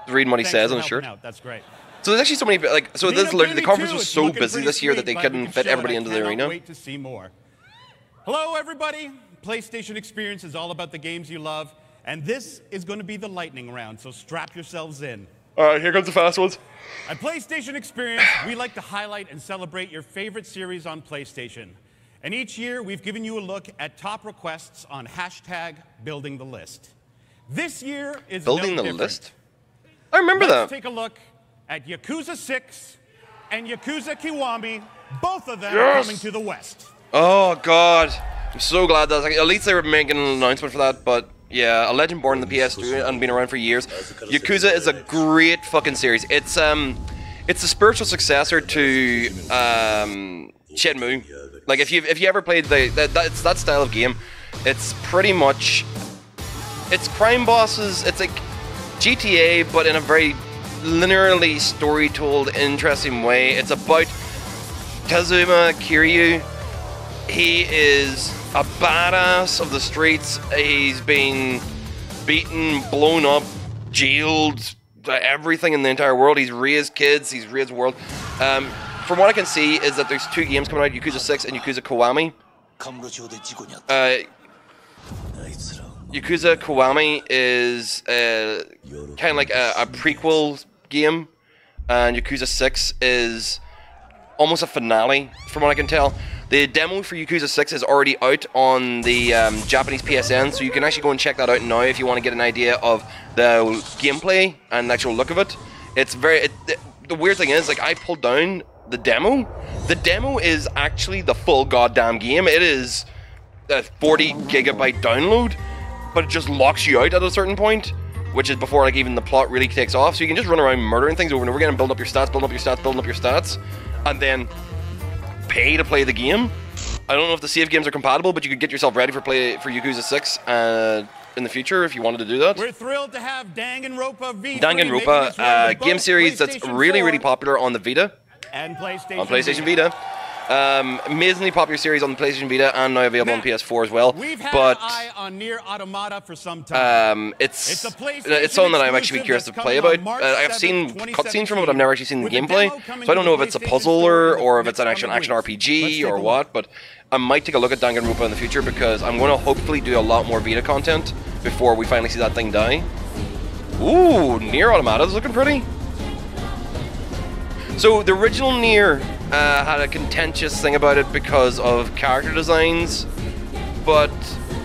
Read what he says on the shirt. That's great. So there's actually so many, like, so this the conference was so busy this year that they couldn't fit everybody into the arena. Wait to see more. Hello, everybody. PlayStation Experience is all about the games you love, and this is going to be the lightning round. So strap yourselves in. All right, here comes the fast ones. At PlayStation Experience, we like to highlight and celebrate your favorite series on PlayStation. And each year, we've given you a look at top requests on hashtag building the list. This year is building the list. I remember that. Let's take a look at Yakuza 6 and Yakuza Kiwami, both of them coming to the West. Oh God, I'm so glad that at least they were making an announcement for that. But yeah, a legend born in the PS2 and been around for years. Yakuza is a great fucking series. It's the spiritual successor to Shenmue. Like if you ever played that style of game, it's pretty much crime bosses. It's like GTA, but in a very linearly story-told, interesting way. It's about Kazuma Kiryu. He is a badass of the streets. He's been beaten, blown up, jailed, everything in the entire world. He's raised kids. He's raised the world. From what I can see is that there's two games coming out, Yakuza 6 and Yakuza Kiwami. Yakuza Kiwami is kind of like a prequel game, and Yakuza 6 is almost a finale, from what I can tell. The demo for Yakuza 6 is already out on the Japanese PSN, so you can actually go and check that out now if you want to get an idea of the gameplay and the actual look of it. It's very... the weird thing is, like, I pulled down the demo. The demo is actually the full goddamn game. It is a 40-gigabyte download. But it just locks you out at a certain point, which is before like even the plot really takes off. So you can just run around murdering things over and over again and build up your stats, building up your stats, building up your stats, and then pay to play the game. I don't know if the save games are compatible, but you could get yourself ready for Yakuza 6 in the future if you wanted to do that. We're thrilled to have Danganronpa V3. Danganronpa, game series that's really, really popular on the Vita. And PlayStation. On PlayStation Vita. Amazingly popular series on the PlayStation Vita and now available on PS4 as well. We've had an eye on Nier Automata for some time. It's something that I'm actually curious to play about. I've seen cutscenes from it, but I've never actually seen the gameplay, so I don't know if it's a puzzler or if it's an action RPG or what, but I might take a look at Danganronpa in the future because I'm going to hopefully do a lot more Vita content before we finally see that thing die. Ooh, Nier Automata is looking pretty. So the original Nier had a contentious thing about it because of character designs, but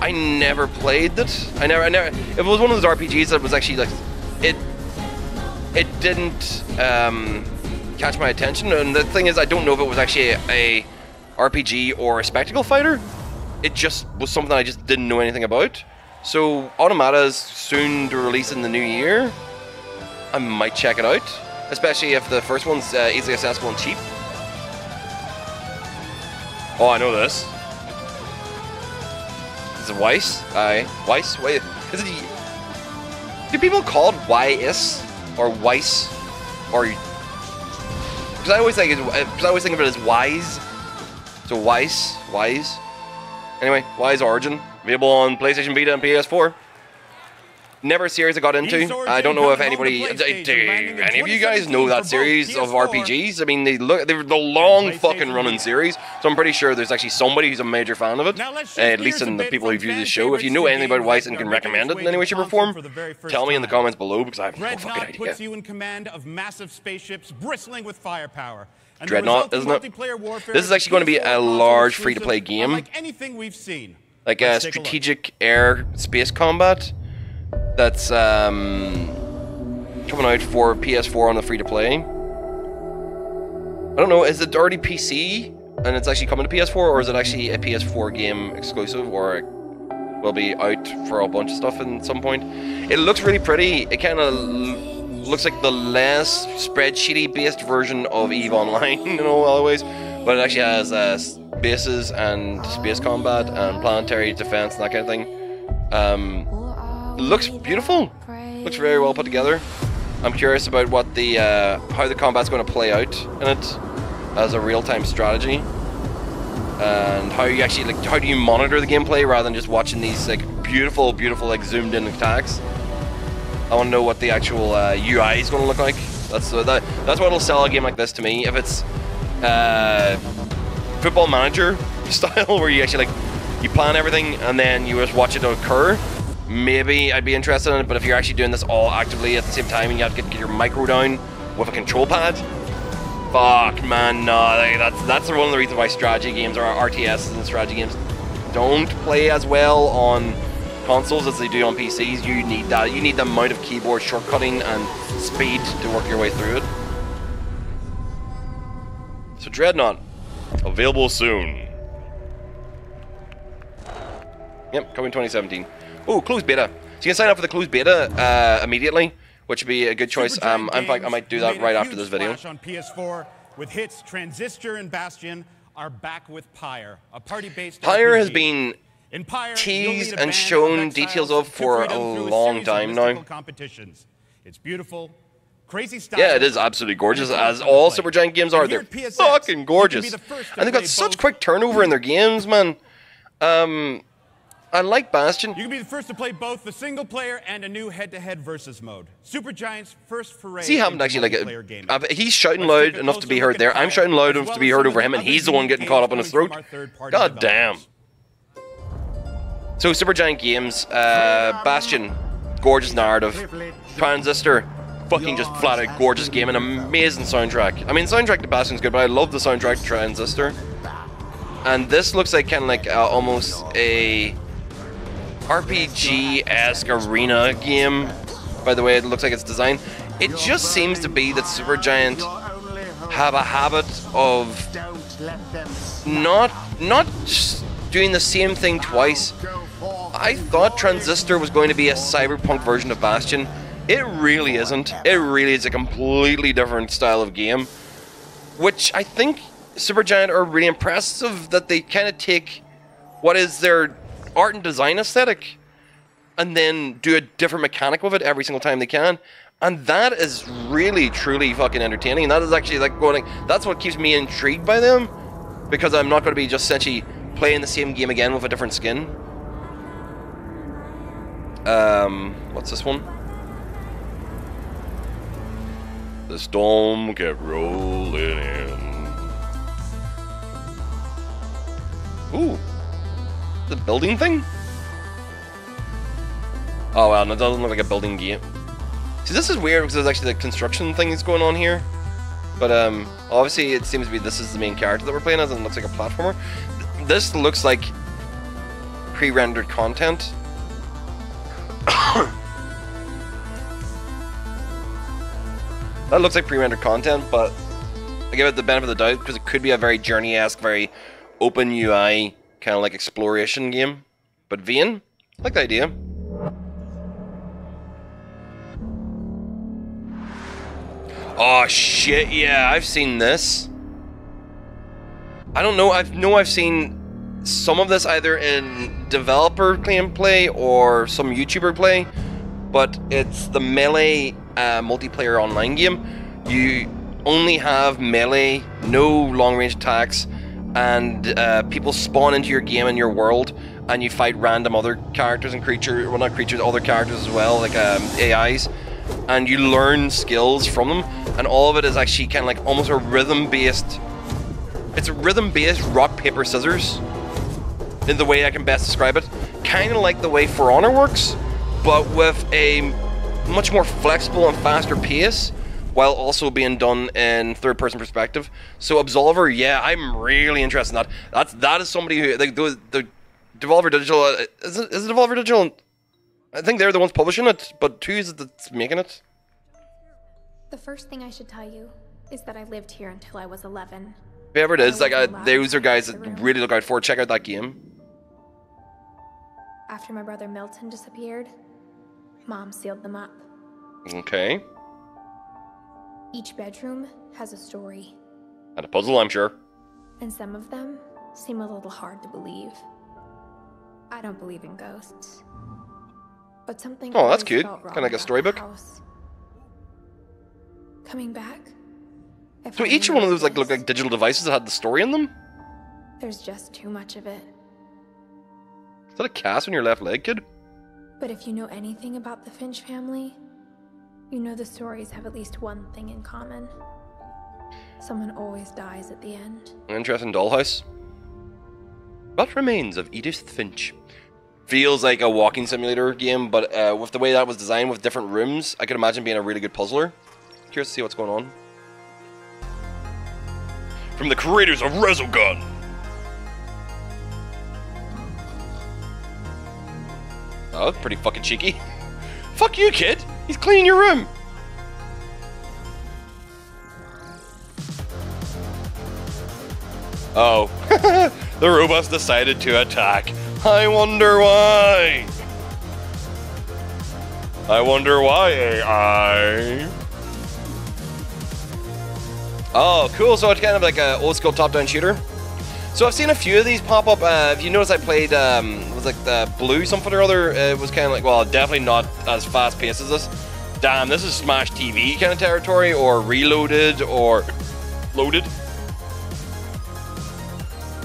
I never played it. I never. It was one of those RPGs that was actually like, it didn't catch my attention. And the thing is, I don't know if it was actually a RPG or a spectacle fighter. It just was something I just didn't know anything about. So Automata is soon to release in the new year. I might check it out. Especially if the first one's easily accessible and cheap. Oh, I know this. Is it Weiss? Weiss? Wait, is it... Do people call it Weiss? Or Weiss? Or... Because I always think of it as Wise. So Weiss. Wise. Anyway, Wise Origin. Available on PlayStation Vita and PS4. Never a series I got into. I don't know if anybody... Do any of you guys know that series of RPGs? I mean, they're the long fucking running series, so I'm pretty sure there's actually somebody who's a major fan of it, at least in the people who view this show. If you know anything about Weiss and can recommend it in any way, shape or form, tell me in the comments below, because I have no fucking idea. Puts you in command of massive spaceships bristling with firepower. Dreadnought, isn't it? This is actually going to be a large free-to-play game. Like anything we've seen. Like a strategic air-space combat. That's coming out for PS4 on the free-to-play. I don't know, is it already PC and it's actually coming to PS4, or is it actually a PS4 game exclusive, or it will be out for a bunch of stuff at some point? It looks really pretty. It kind of looks like the less spreadsheety-based version of EVE Online in all ways, but it actually has bases and space combat and planetary defense and that kind of thing. Looks beautiful. Looks very well put together. I'm curious about what the how the combat's going to play out in it as a real-time strategy, and how you actually like how do you monitor the gameplay rather than just watching these like beautiful like zoomed-in attacks. I want to know what the actual UI is going to look like. That's what'll sell a game like this to me. If it's football manager style, where you actually like you plan everything and then you just watch it occur. maybe I'd be interested in it, but if you're actually doing this all actively at the same time and you have to get your micro down with a control pad, fuck, man, nah, like, that's one of the reasons why strategy games, or RTSs and strategy games, don't play as well on consoles as they do on PCs. You need that. You need the amount of keyboard shortcutting and speed to work your way through it. So Dreadnought, available soon. Yep, coming 2017. Oh, closed beta. So you can sign up for the closed beta immediately, which would be a good choice. In fact, I might do that right after this video. On PS4 with hits Transistor and Bastion are back with Pyre, a party-based Pyre RPG. Has been teased and shown details of for a long time now. It's beautiful, crazy stuff. Yeah, it is absolutely gorgeous, as all Supergiant games are. They're fucking gorgeous, and they've got such quick turnover in their games, man. I like Bastion. You can be the first to play both the single player and a new head-to-head versus mode. Supergiant's first foray. See, haven't actually like a, he's shouting loud enough to be heard there. I'm shouting loud enough to be heard over him, and he's the one getting caught up in his throat. God damn. So Supergiant Games, Bastion, gorgeous narrative. Transistor, fucking just flat-out gorgeous game, and amazing soundtrack. I mean, soundtrack to Bastion's good, but I love the soundtrack to Transistor. And this looks like kind of like almost a RPG-esque arena game, by the way it looks like it's designed. It just seems to be that Supergiant have a habit of not doing the same thing twice. I thought Transistor was going to be a cyberpunk version of Bastion. It really isn't. It really is a completely different style of game, which I think Supergiant are really impressive, that they kind of take what is their art and design aesthetic and then do a different mechanic with it every single time they can, and that is really truly fucking entertaining. And that is actually like going, that's what keeps me intrigued by them, because I'm not going to be just essentially playing the same game again with a different skin. What's this one? The storm kept rolling in. Ooh, the building thing? Oh wow, no, that doesn't look like a building game. See, this is weird because there's actually the construction thing that's going on here. But obviously it seems to be this is the main character that we're playing as, and it looks like a platformer. This looks like pre-rendered content. That looks like pre-rendered content, but I give it the benefit of the doubt because it could be a very journey-esque, very open UI kind of like exploration game. But Vayne, I like the idea. Oh shit, yeah, I've seen this. I don't know, I've seen some of this either in developer play or some YouTuber play, but it's the Melee multiplayer online game. You only have melee, no long range attacks, and people spawn into your game and your world, and you fight random other characters and creatures, well not creatures, other characters as well, like AIs, and you learn skills from them, and all of it is actually kind of like almost a rhythm-based, it's a rhythm-based rock, paper, scissors, in the way I can best describe it. Kind of like the way For Honor works, but with a much more flexible and faster pace, while also being done in third-person perspective. So Absolver, yeah, I'm really interested in that. That is somebody who, like, the Devolver Digital, is it Devolver Digital? I think they're the ones publishing it, but who is it that's making it? The first thing I should tell you is that I lived here until I was 11. Whoever it is, like, those are guys that really look out for it. Check out that game. After my brother Milton disappeared, Mom sealed them up. Okay. Each bedroom has a story. And a puzzle, I'm sure. And some of them seem a little hard to believe. I don't believe in ghosts. But something. Oh, that's cute. Kind of like a storybook. Coming back. So each one of those like look like digital devices that had the story in them? There's just too much of it. Is that a cast on your left leg, kid? But if you know anything about the Finch family, you know the stories have at least one thing in common. Someone always dies at the end. An interesting dollhouse. What remains of Edith Finch? feels like a walking simulator game, but with the way that was designed with different rooms, I could imagine being a really good puzzler. Curious to see what's going on. From the creators of Resogun! Oh, that's pretty fucking cheeky. Fuck you, kid! He's cleaning your room! Oh. The robots decided to attack. I wonder why! I wonder why, AI? Oh, cool, so it's kind of like an old-school top-down shooter. So I've seen a few of these pop up. If you notice, I played, was like the Blue something or other. It was kind of like, well, definitely not as fast-paced as this. Damn, this is Smash TV kind of territory, or Reloaded, or Loaded.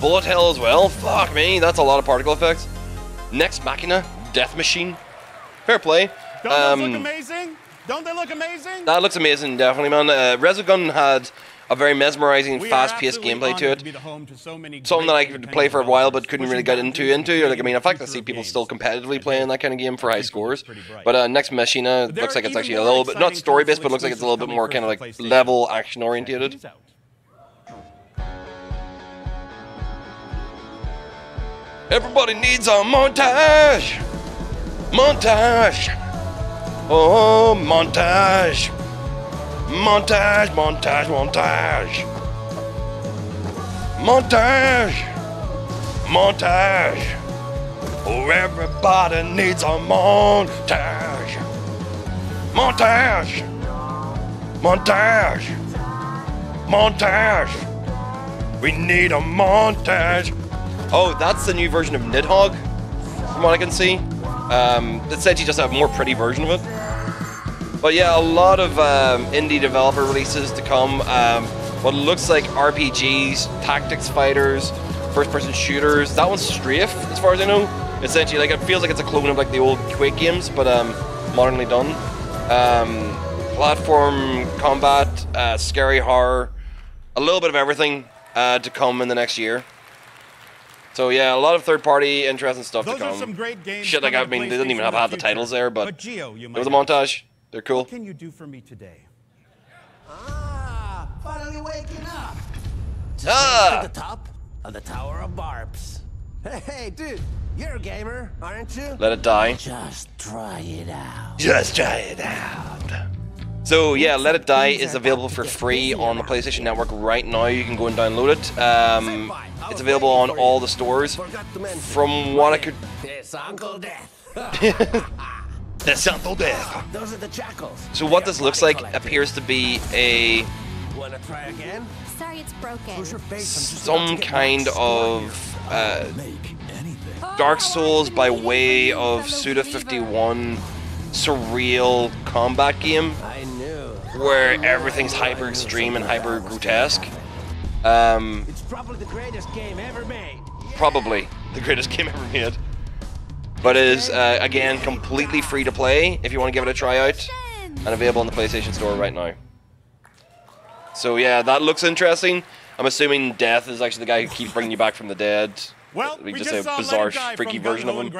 Bullet Hell as well. Fuck me, that's a lot of particle effects. Next Machina, Death Machine. Fair play. Don't those look amazing? Don't they look amazing? That looks amazing, definitely, man. Resogun had a very mesmerizing, fast-paced gameplay to it. Something that I could play for a while, but couldn't really get into. Like, I mean, in fact, I see people still competitively playing that kind of game for high scores. But Next Machina looks like it's actually a little bit, not story-based, but looks like it's a little bit more kind of like level action-oriented. Everybody needs a montage! Montage! Oh, montage! Montage, montage, montage! Montage! Montage! Oh, everybody needs a montage! Montage! Montage! Montage! We need a montage! Oh, that's the new version of Nidhogg, from what I can see. It said you just have a more pretty version of it. But yeah, a lot of indie developer releases to come. What looks like RPGs, tactics fighters, first-person shooters. That one's Strafe, as far as I know. Essentially, like, it feels like it's a clone of like the old Quake games, but modernly done. Platform combat, scary horror, a little bit of everything to come in the next year. So yeah, a lot of third-party interesting stuff to come. Those are some great games. Shit, like, I mean, they didn't even have the titles there, but Geo, it was a montage. They're cool. What can you do for me today? Ah, finally waking up. Just at the top of the Tower of Barbs. Hey, dude, you're a gamer, aren't you? Let it die. Just try it out. Just try it out. So yeah, Let It Die is available for free on the PlayStation Network right now. You can go and download it. It's available on all the stores. From what I could... It's Uncle Death. Those are the jackals. So what this looks like appears to be a some kind of Dark Souls by way of Suda 51 surreal combat game where everything's hyper extreme and hyper grotesque. It's probably the greatest game ever made. Probably the greatest game ever made. But it is, again, completely free to play if you want to give it a try out, and available on the PlayStation Store right now. So yeah, that looks interesting. I'm assuming Death is actually the guy who keeps bringing you back from the dead. Well, we just a bizarre, freaky version of him.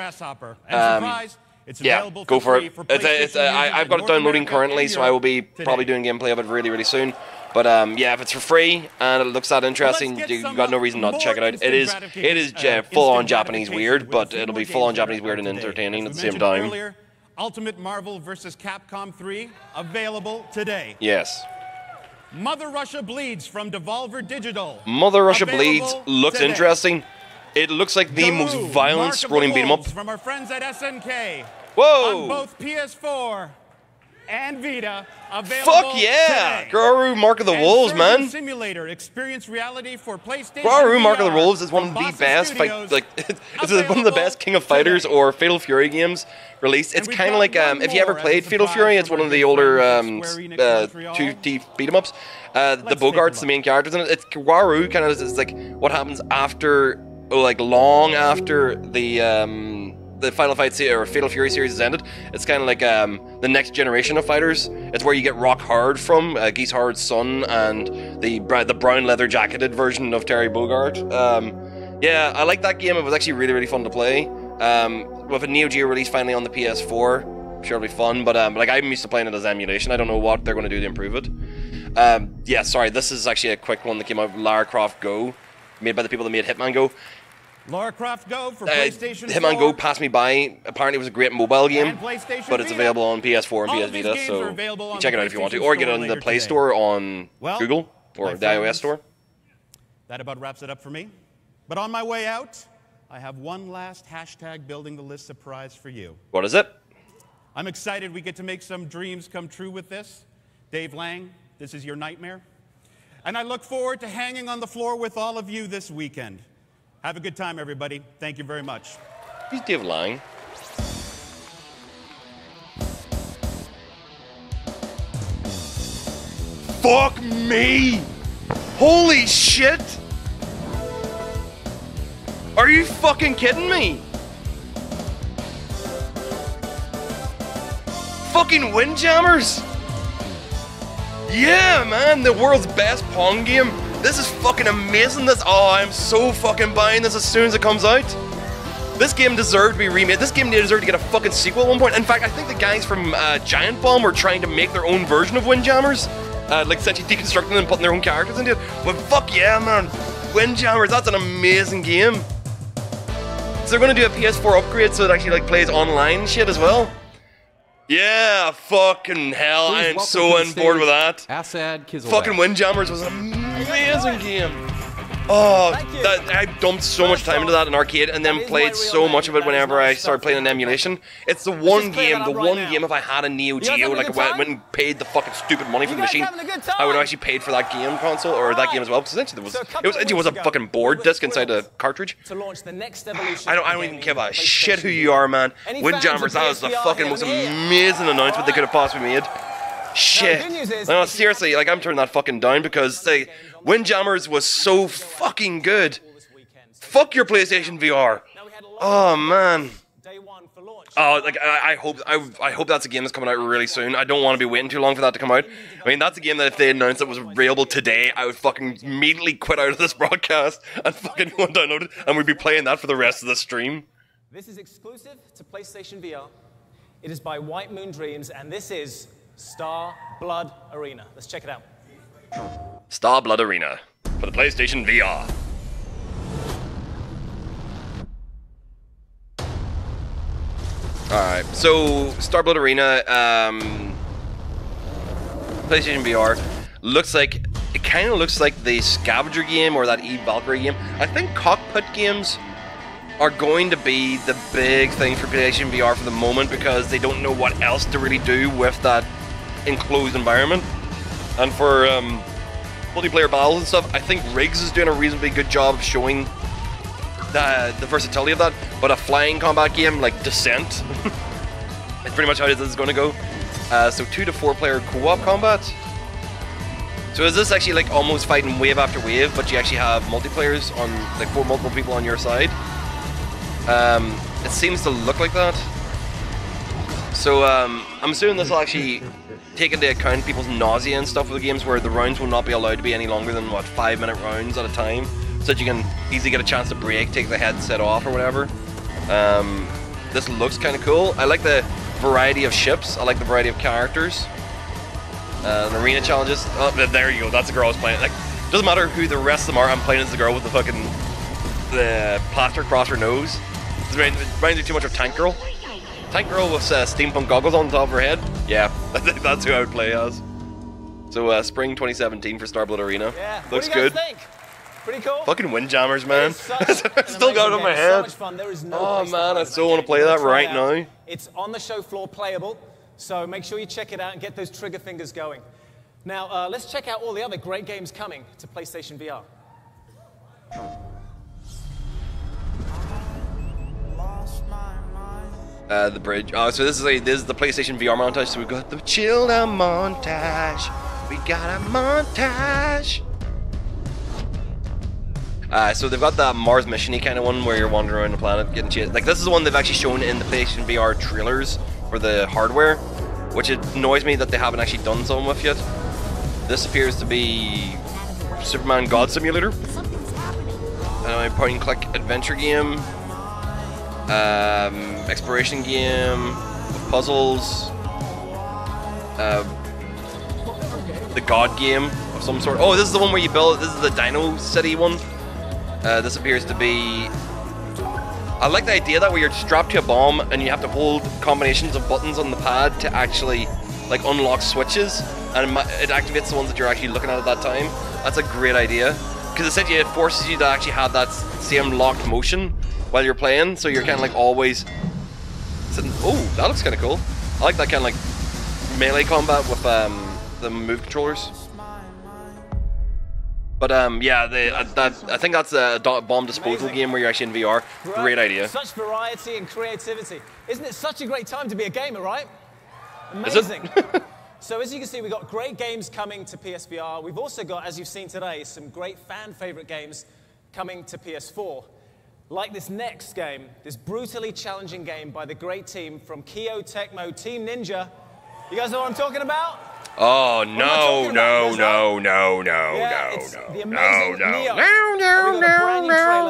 Yeah, go for it. I've got it downloading currently, so I will be probably doing gameplay of it really, really soon. But yeah, if it's for free and it looks that interesting, you've got no reason not to check it out. It is full-on Japanese weird, but it'll be full-on Japanese weird and entertaining at the same time. Earlier, Ultimate Marvel vs. Capcom 3 available today. Yes. Mother Russia Bleeds from Devolver Digital. Mother Russia Bleeds looks interesting. It looks like the most violent scrolling beat 'em up from our friends at SNK. Whoa! On both PS4 and Vita available. Fuck yeah! Today. Guaru Mark of the Wolves, man. Simulator experience reality for PlayStation. Guaru Mark of the Wolves is one of the best fight, like it's one of the best King of Fighters or Fatal Fury games released. It's kind of like if you ever played Fatal Fury, it's one of the older 2D beat 'em ups. The Bogart's the main characters in it. It's Guaru kind of is like what happens after, like long after the Final Fight or Fatal Fury series has ended. It's kind of like the next generation of fighters. It's where you get Rock Hard from, Geese Hard's son, and the brown leather jacketed version of Terry Bogard. Yeah, I liked that game. It was actually really, really fun to play. With a Neo Geo release finally on the PS4, I'm sure it'll be fun. But like, I'm used to playing it as emulation. I don't know what they're going to do to improve it. Yeah, sorry, this is actually a quick one that came out. Lara Croft Go, made by the people that made Hitman Go. Lara Croft Go for PlayStation 4. Hitman Go passed me by. Apparently it was a great mobile game, but it's available on PS4 and PS Vita, so you check it out if you want to, or get it on the Play Store on Google or the iOS store. That about wraps it up for me. But on my way out, I have one last hashtag building the list surprise for you. What is it? I'm excited we get to make some dreams come true with this. Dave Lang, this is your nightmare. And I look forward to hanging on the floor with all of you this weekend. Have a good time, everybody. Thank you very much. He's Dave Lang. Fuck me! Holy shit! Are you fucking kidding me? Fucking Windjammers? Yeah, man, the world's best Pong game. This is fucking amazing. This, oh, I'm so fucking buying this as soon as it comes out. This game deserved to be remade. This game deserved to get a fucking sequel at one point. In fact, I think the guys from Giant Bomb were trying to make their own version of Windjammers, like essentially deconstructing them and putting their own characters into it. But fuck yeah, man, Windjammers, that's an amazing game. So they're gonna do a PS4 upgrade so it actually like plays online shit as well. Yeah, fucking hell, I am so on board with that. Assad Kizzle. Fucking Windjammers was amazing. Amazing game. Oh, that, I dumped so much time into that in arcade, and then played so much of it whenever I started playing an emulation. It's the one game, if I had a Neo Geo, like I went and paid the fucking stupid money for the machine, I would have actually paid for that game console, or that game as well, because essentially it was a fucking board disc inside a cartridge. I don't even give a shit who you are, man. Windjammers, that was the fucking most amazing announcement they could have possibly made. Shit. No, seriously, like, I'm turning that fucking down because, say, Windjammers was so fucking good. Fuck your PlayStation VR. Oh, man. Oh, like, I hope that's a game that's coming out really soon. I don't want to be waiting too long for that to come out. I mean, that's a game that if they announced it was available today, I would fucking immediately quit out of this broadcast and fucking go and download it, and we'd be playing that for the rest of the stream. This is exclusive to PlayStation VR. It is by White Moon Dreams, and this is Star Blood Arena. Let's check it out. Star Blood Arena for the PlayStation VR. Alright, so Star Blood Arena, PlayStation VR, looks like, it kind of looks like the Scavenger game or that E-Valkyrie game. I think cockpit games are going to be the big thing for PlayStation VR for the moment because they don't know what else to really do with that enclosed environment. And for multiplayer battles and stuff, I think Riggs is doing a reasonably good job of showing the versatility of that, but a flying combat game like Descent, it's pretty much how this is going to go. So 2 to 4 player co-op combat. So is this actually like almost fighting wave after wave, but you actually have multiplayers on, like, multiple people on your side? It seems to look like that. So I'm assuming this will actually take into account people's nausea and stuff with the games, where the rounds will not be allowed to be any longer than, what, 5-minute rounds at a time, so that you can easily get a chance to break, take the headset off or whatever. This looks kind of cool. I like the variety of ships. I like the variety of characters. The arena challenges. Oh, there you go. That's the girl I was playing. Like, doesn't matter who the rest of them are. I'm playing as the girl with the fucking plaster across her nose. It reminds me too much of Tank Girl. Tank Girl with steampunk goggles on the top of her head. Yeah, I think that's who I would play as. So spring 2017 for Star Blood Arena. Yeah. Looks good. Think? Pretty cool. Fucking Windjammers, man. Still got it on my head. So oh man, I still want to play that right now. It's on the show floor playable, so make sure you check it out and get those trigger fingers going. Now let's check out all the other great games coming to PlayStation VR. The bridge. Oh, so this is the PlayStation VR montage. So we've got the chill out montage. We got a montage. So they've got that Mars missiony kind of one where you're wandering around the planet getting chased. Like, this is the one they've actually shown in the PlayStation VR trailers for the hardware, which annoys me that they haven't actually done something with yet. This appears to be Superman God Simulator. another point-and-click adventure game, exploration game, puzzles, the god game of some sort. Oh, this is the one where you build, this is the Dino City one. This appears to be... I like the idea that where you're strapped to a bomb and you have to hold combinations of buttons on the pad to actually like unlock switches, and it activates the ones that you're actually looking at that time. That's a great idea, because essentially it forces you to actually have that same locked motion while you're playing, so you're kind of like always sitting. Oh, that looks kind of cool. I like that kind of like melee combat with the move controllers. But yeah, I think that's a bomb disposal game where you're actually in VR. Great idea. Such variety and creativity. Isn't it such a great time to be a gamer, right? Amazing. So as you can see, we've got great games coming to PSVR. We've also got, as you've seen today, some great fan favorite games coming to PS4. Like this next game, this brutally challenging game by the great team from Koei Tecmo, Team Ninja. You guys know what I'm talking about? Oh, no, no, no, no, no, yeah, no, no, the amazing no, Neo. No, no, no,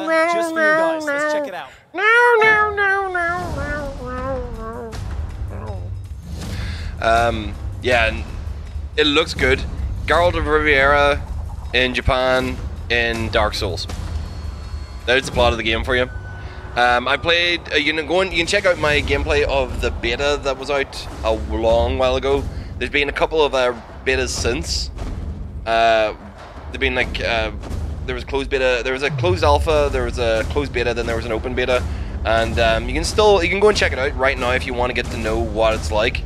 no, just for you guys. Let's check it out. Yeah, it looks good. Geralt of Rivia in Japan in Dark Souls. There's the plot of the game for you. I played, you can check out my gameplay of the beta that was out a long while ago. There's been a couple of betas since. There've been like there was closed beta, there was a closed alpha, there was a closed beta, then there was an open beta, and you can go and check it out right now if you want to get to know what it's like.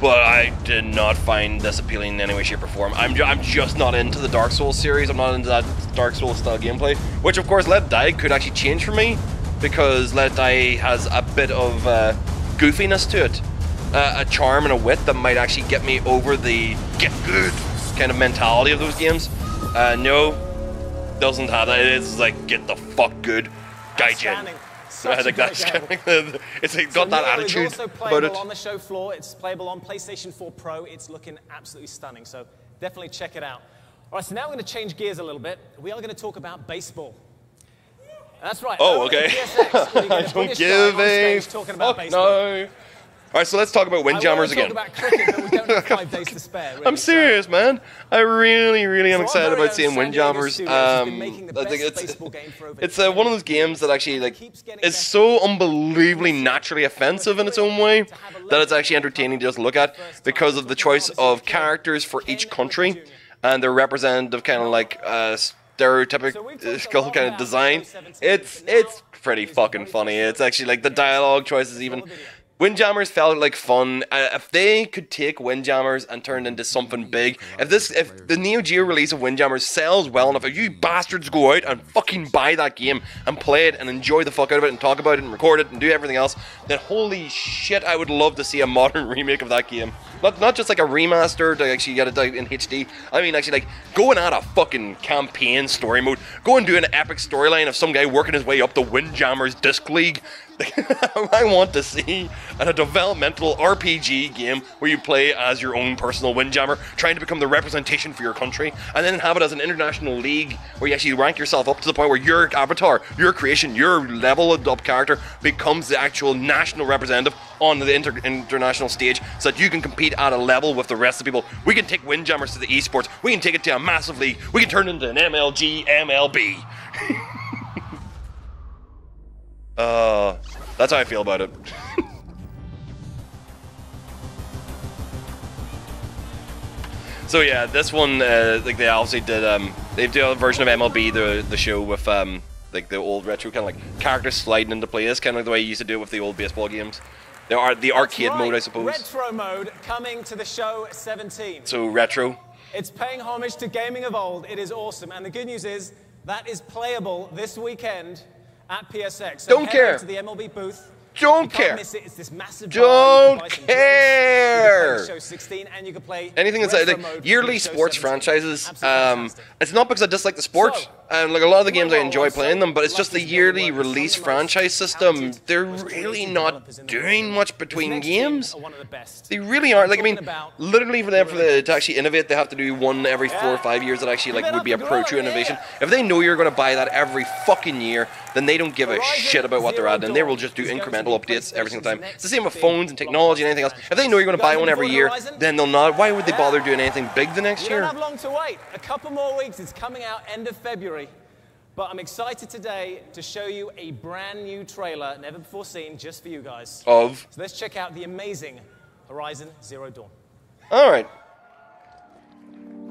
But I did not find this appealing in any way, shape, or form. I'm just not into the Dark Souls series. I'm not into that Dark Souls style gameplay, which of course Let It Die could actually change for me, because Let It Die has a bit of goofiness to it. A charm and a wit that might actually get me over the get good kind of mentality of those games. No, doesn't have that. It's like get the fuck good, Gaijin. I think that's kind of, it's like got that attitude. It's also playable on the show floor. It's playable on PlayStation 4 Pro. It's looking absolutely stunning. So definitely check it out. All right, so now we're going to change gears a little bit. We are going to talk about baseball. That's right. Oh, okay. PSX, I don't give a fuck no. Alright, so let's talk about windjammers again. Talk about cricket, but we don't have 5 days to spare, really, I'm serious, so. Man. I really, really am excited about seeing windjammers. I think it's one of those games that actually like is so unbelievably naturally offensive in its own way that it's actually entertaining to just look at because of the choice of characters for each country and their representative kind of like stereotypical kind of design. It's pretty fucking funny. It's actually like the dialogue choices even. Windjammers felt like fun. If they could take Windjammers and turn it into something big, if the Neo Geo release of Windjammers sells well enough, if you bastards go out and fucking buy that game and play it and enjoy the fuck out of it and talk about it and record it and do everything else, then holy shit, I would love to see a modern remake of that game. Not just like a remaster to actually get it out in HD. I mean, actually, like, go and add a fucking campaign story mode. Go and do an epic storyline of some guy working his way up the Windjammers Disc League. I want to see a developmental RPG game where you play as your own personal windjammer, trying to become the representation for your country, and then have it as an international league where you actually rank yourself up to the point where your avatar, your creation, your leveled up character becomes the actual national representative on the international stage, so that you can compete at a level with the rest of the people. We can take windjammers to the esports. We can take it to a massive league. We can turn it into an MLG, MLB. That's how I feel about it. So yeah, this one, like they obviously did, they did a version of MLB, the show with like the old retro kind of like characters sliding into place, kind of like the way you used to do it with the old baseball games. There are the arcade mode, I suppose. Retro mode coming to the show 17. So retro. It's paying homage to gaming of old. It is awesome, and the good news is that is playable this weekend at PSX. So don't care. To the MLB booth. Don't care. Miss it. It's this massive don't care. Show 16, and you can play anything that's like yearly sports franchises. It's not because I dislike the sport. So, And like a lot of the games I enjoy playing them, but it's just the yearly release franchise system. They're really not doing much between games. They really aren't. Like, I mean, literally for them to actually innovate, they have to do one every 4 or 5 years that actually like would be a pro true innovation. If they know you're going to buy that every fucking year, then they don't give a shit about what they're adding. They will just do incremental updates every single time. It's the same with phones and technology and anything else. If they know you're going to buy one every year, then they'll not. Why would they bother doing anything big the next year? We don't have long to wait. A couple more weeks. It's coming out end of February. But I'm excited today to show you a brand new trailer, never before seen, just for you guys. So let's check out the amazing Horizon Zero Dawn. Alright.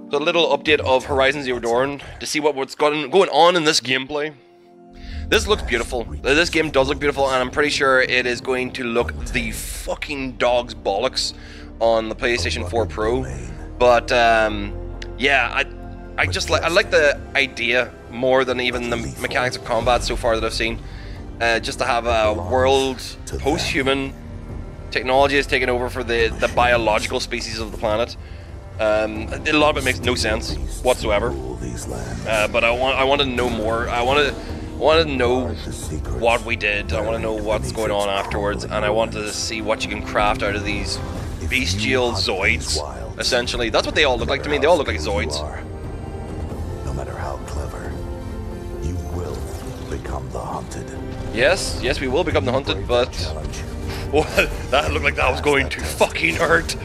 So a little update of Horizon Zero Dawn to see what's going on in this gameplay. This looks beautiful. This game does look beautiful, and I'm pretty sure it is going to look the fucking dog's bollocks on the PlayStation 4 Pro. But, yeah, I like the idea more than even the mechanics of combat so far that I've seen. Just to have a world post-human technology has taken over for the biological species of the planet. A lot of it makes no sense whatsoever. But I want to know more. I want to know what we did. I want to know what's going on afterwards, and I want to see what you can craft out of these bestial zoids. Essentially, that's what they all look like to me. They all look like zoids. The hunted. Yes, yes, we will become the hunted, but that looked like that was going to fucking hurt.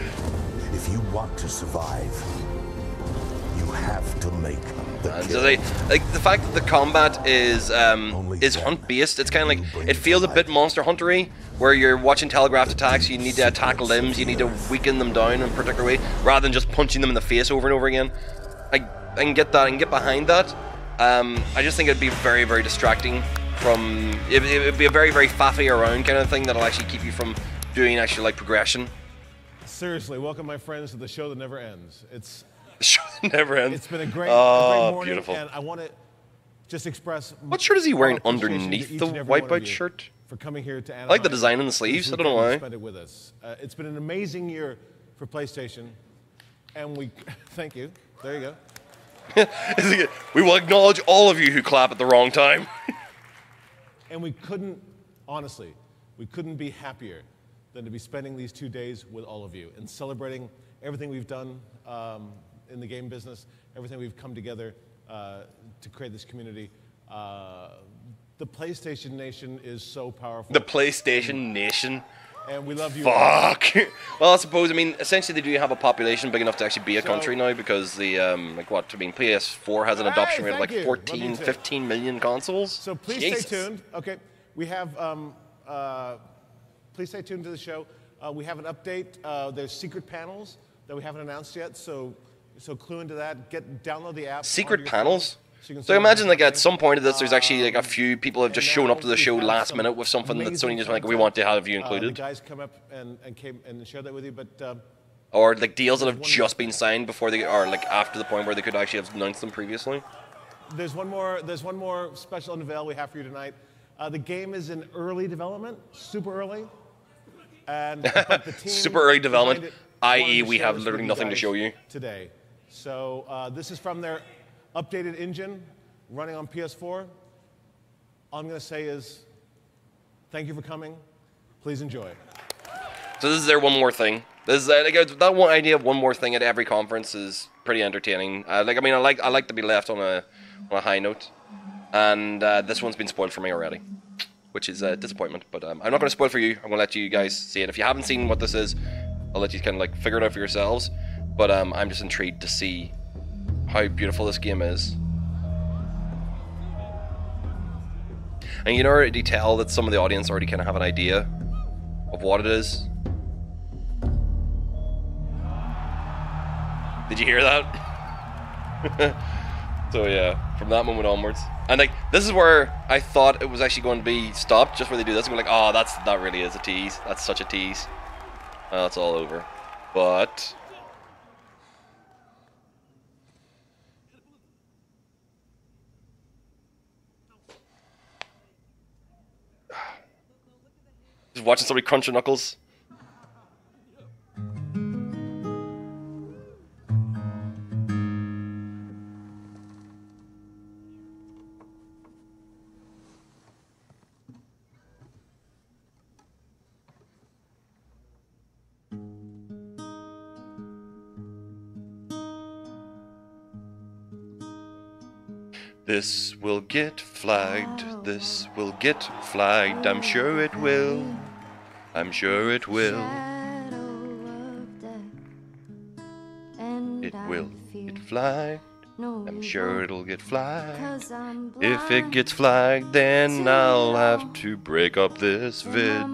If you want to survive, you have to make the kill. So they, like the fact that the combat is hunt based. It's kind of like it feels a bit Monster Hunter-y, where you're watching telegraphed attacks. You need to attack limbs. You need to weaken them down in a particular way, rather than just punching them in the face over and over again. I can get that. I can get behind that. I just think it'd be very, very distracting from... It'd be a very, very faffy around kind of thing that'll actually keep you from doing actually, like, progression. Seriously, welcome, my friends, to the show that never ends. It's... The show that never ends? It's been a great morning, beautiful. And I want to just express... What shirt is he wearing underneath the Wipeout shirt? For coming here to Anaheim. I like the design in the sleeves, I don't know why. Spend it with us. It's been an amazing year for PlayStation, and we... Thank you. There you go. We will acknowledge all of you who clap at the wrong time. And we couldn't, honestly, we couldn't be happier than to be spending these 2 days with all of you and celebrating everything we've done in the game business, everything we've come together to create this community. The PlayStation Nation is so powerful. The PlayStation Nation. And we love you. Fuck. Well, I suppose, I mean, essentially they do have a population big enough to actually be a country now because the, like what, I mean, PS4 has an adoption rate of like 14, 15 million consoles. So please stay tuned. Okay, we have, please stay tuned to the show. We have an update. There's secret panels that we haven't announced yet, so clue into that. Download the app. Secret panels? So imagine like at some point of this, there's actually like a few people have just shown up to the show last minute with something that Sony just went like, we want to have you included. The guys come up and came and shared that with you, but or like deals that have just been signed before they are like after the point where they could actually have announced them previously. There's one more special unveil we have for you tonight. The game is in early development, super early, and but the team super early development, i.e., we have literally nothing to show you today. So this is from their updated engine, running on PS4. All I'm going to say is, thank you for coming. Please enjoy. So this is their one more thing. This is like, that one idea of one more thing at every conference is pretty entertaining. Like I mean, I like to be left on a high note, and this one's been spoiled for me already, which is a disappointment. But I'm not going to spoil for you. I'm going to let you guys see it. If you haven't seen what this is, I'll let you kind of like figure it out for yourselves. But I'm just intrigued to see how beautiful this game is. And you can already tell that some of the audience already kind of have an idea of what it is. Did you hear that? So yeah, from that moment onwards. And like, this is where I thought it was actually going to be stopped, just where they do this and be like, oh, that really is a tease. That's such a tease. Oh, it's all over. But... just watching somebody crunch your knuckles. This will get flagged. Oh. This will get flagged. I'm sure it will. I'm sure it will. It will get flagged. I'm sure it'll get flagged. If it gets flagged, then I'll have to break up this vid.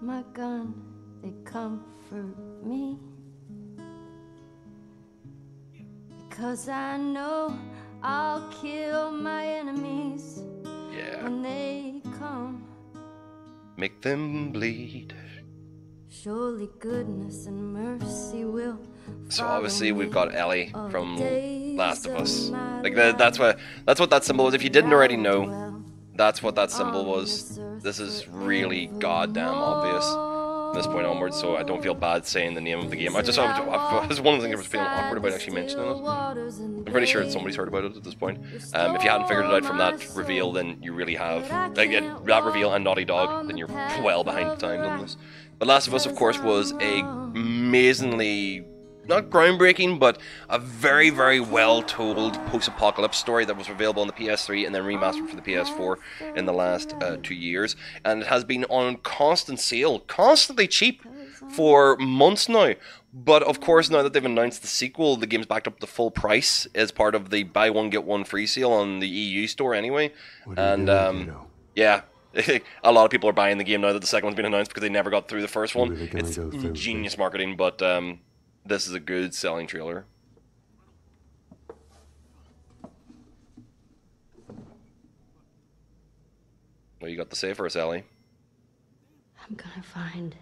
My gun, they comfort me. Because I know I'll kill my enemies when they come. Make them bleed. Surely goodness and mercy will. So obviously we've got Ellie from Last of Us. Like that's what that symbol was. If you didn't already know, that's what that symbol was. This is really goddamn obvious from this point onwards, so I don't feel bad saying the name of the game. That's one of the things I was feeling awkward about actually mentioning it. I'm pretty sure somebody's heard about it at this point. If you hadn't figured it out from that reveal, then you really have. Like that reveal and Naughty Dog, then you're well behind the times on this. But Last of Us, of course, was a amazingly, not groundbreaking, but a very, very well-told post-apocalypse story that was available on the PS3 and then remastered for the PS4 in the last 2 years. And it has been on constant sale, constantly cheap, for months now. But of course, now that they've announced the sequel, the game's backed up to full price as part of the buy one, get one free sale on the EU store anyway. And yeah, a lot of people are buying the game now that the second one's been announced because they never got through the first one. It's genius marketing, but this is a good selling trailer. What you got to say for us, Ellie? I'm gonna find,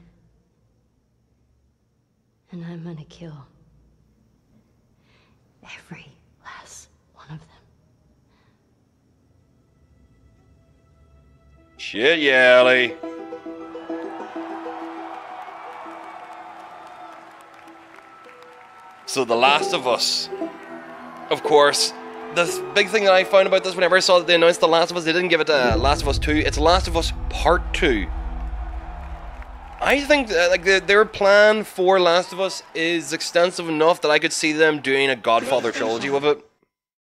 and I'm gonna kill every last one of them. Shit, yeah, Ellie. So The Last of Us, of course, the big thing that I found about this whenever I saw that they announced The Last of Us, they didn't give it Last of Us 2, it's Last of Us Part 2. I think that, like, their plan for Last of Us is extensive enough that I could see them doing a Godfather trilogy with it.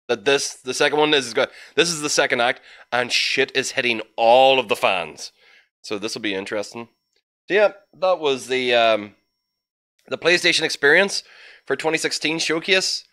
That the second one this is the second act, and shit is hitting all of the fans. So this will be interesting. So yeah, that was the PlayStation Experience for 2016 showcase.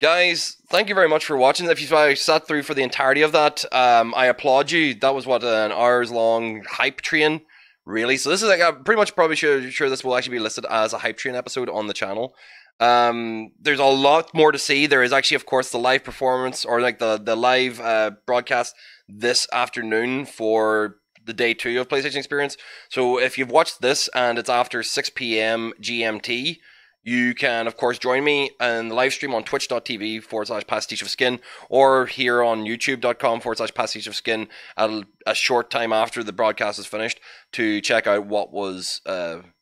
Guys, thank you very much for watching. If you sat through for the entirety of that, I applaud you. That was what, an hour's long hype train, really. So this is like, I'm pretty much probably sure this will actually be listed as a hype train episode on the channel. There's a lot more to see. There is actually, of course, the live performance, or like the live broadcast this afternoon for the day 2 of PlayStation Experience. So if you've watched this and it's after 6 PM GMT, you can, of course, join me in the live stream on twitch.tv/Pastiche of Skin or here on youtube.com/Pastiche of Skin at a short time after the broadcast is finished to check out what was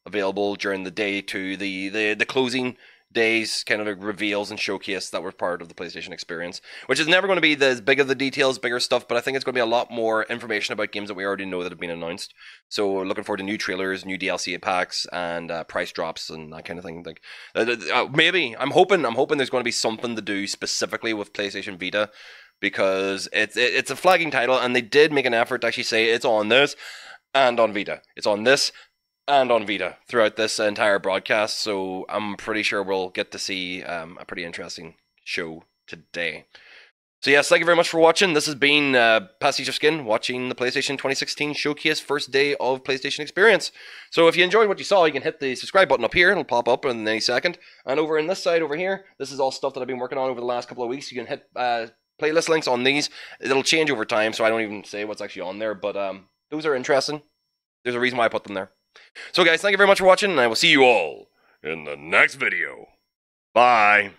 available during the day to the closing days, kind of like reveals and showcase that were part of the PlayStation Experience, which is never going to be as big of the details, bigger stuff, but I think it's going to be a lot more information about games that we already know that have been announced. So we're looking forward to new trailers, new DLC packs, and price drops and that kind of thing. Like, maybe I'm hoping there's going to be something to do specifically with PlayStation Vita, because it's a flagging title, and they did make an effort to actually say it's on this and on Vita. It's on this and on Vita throughout this entire broadcast, so I'm pretty sure we'll get to see a pretty interesting show today. So yes, thank you very much for watching. This has been Pastiche of Skin, watching the PlayStation 2016 Showcase first day of PlayStation Experience. So if you enjoyed what you saw, you can hit the subscribe button up here. It'll pop up in any second. And over in this side over here, this is all stuff that I've been working on over the last couple of weeks. You can hit playlist links on these. It'll change over time, so I don't even say what's actually on there, but those are interesting. There's a reason why I put them there. So guys, thank you very much for watching, and I will see you all in the next video. Bye!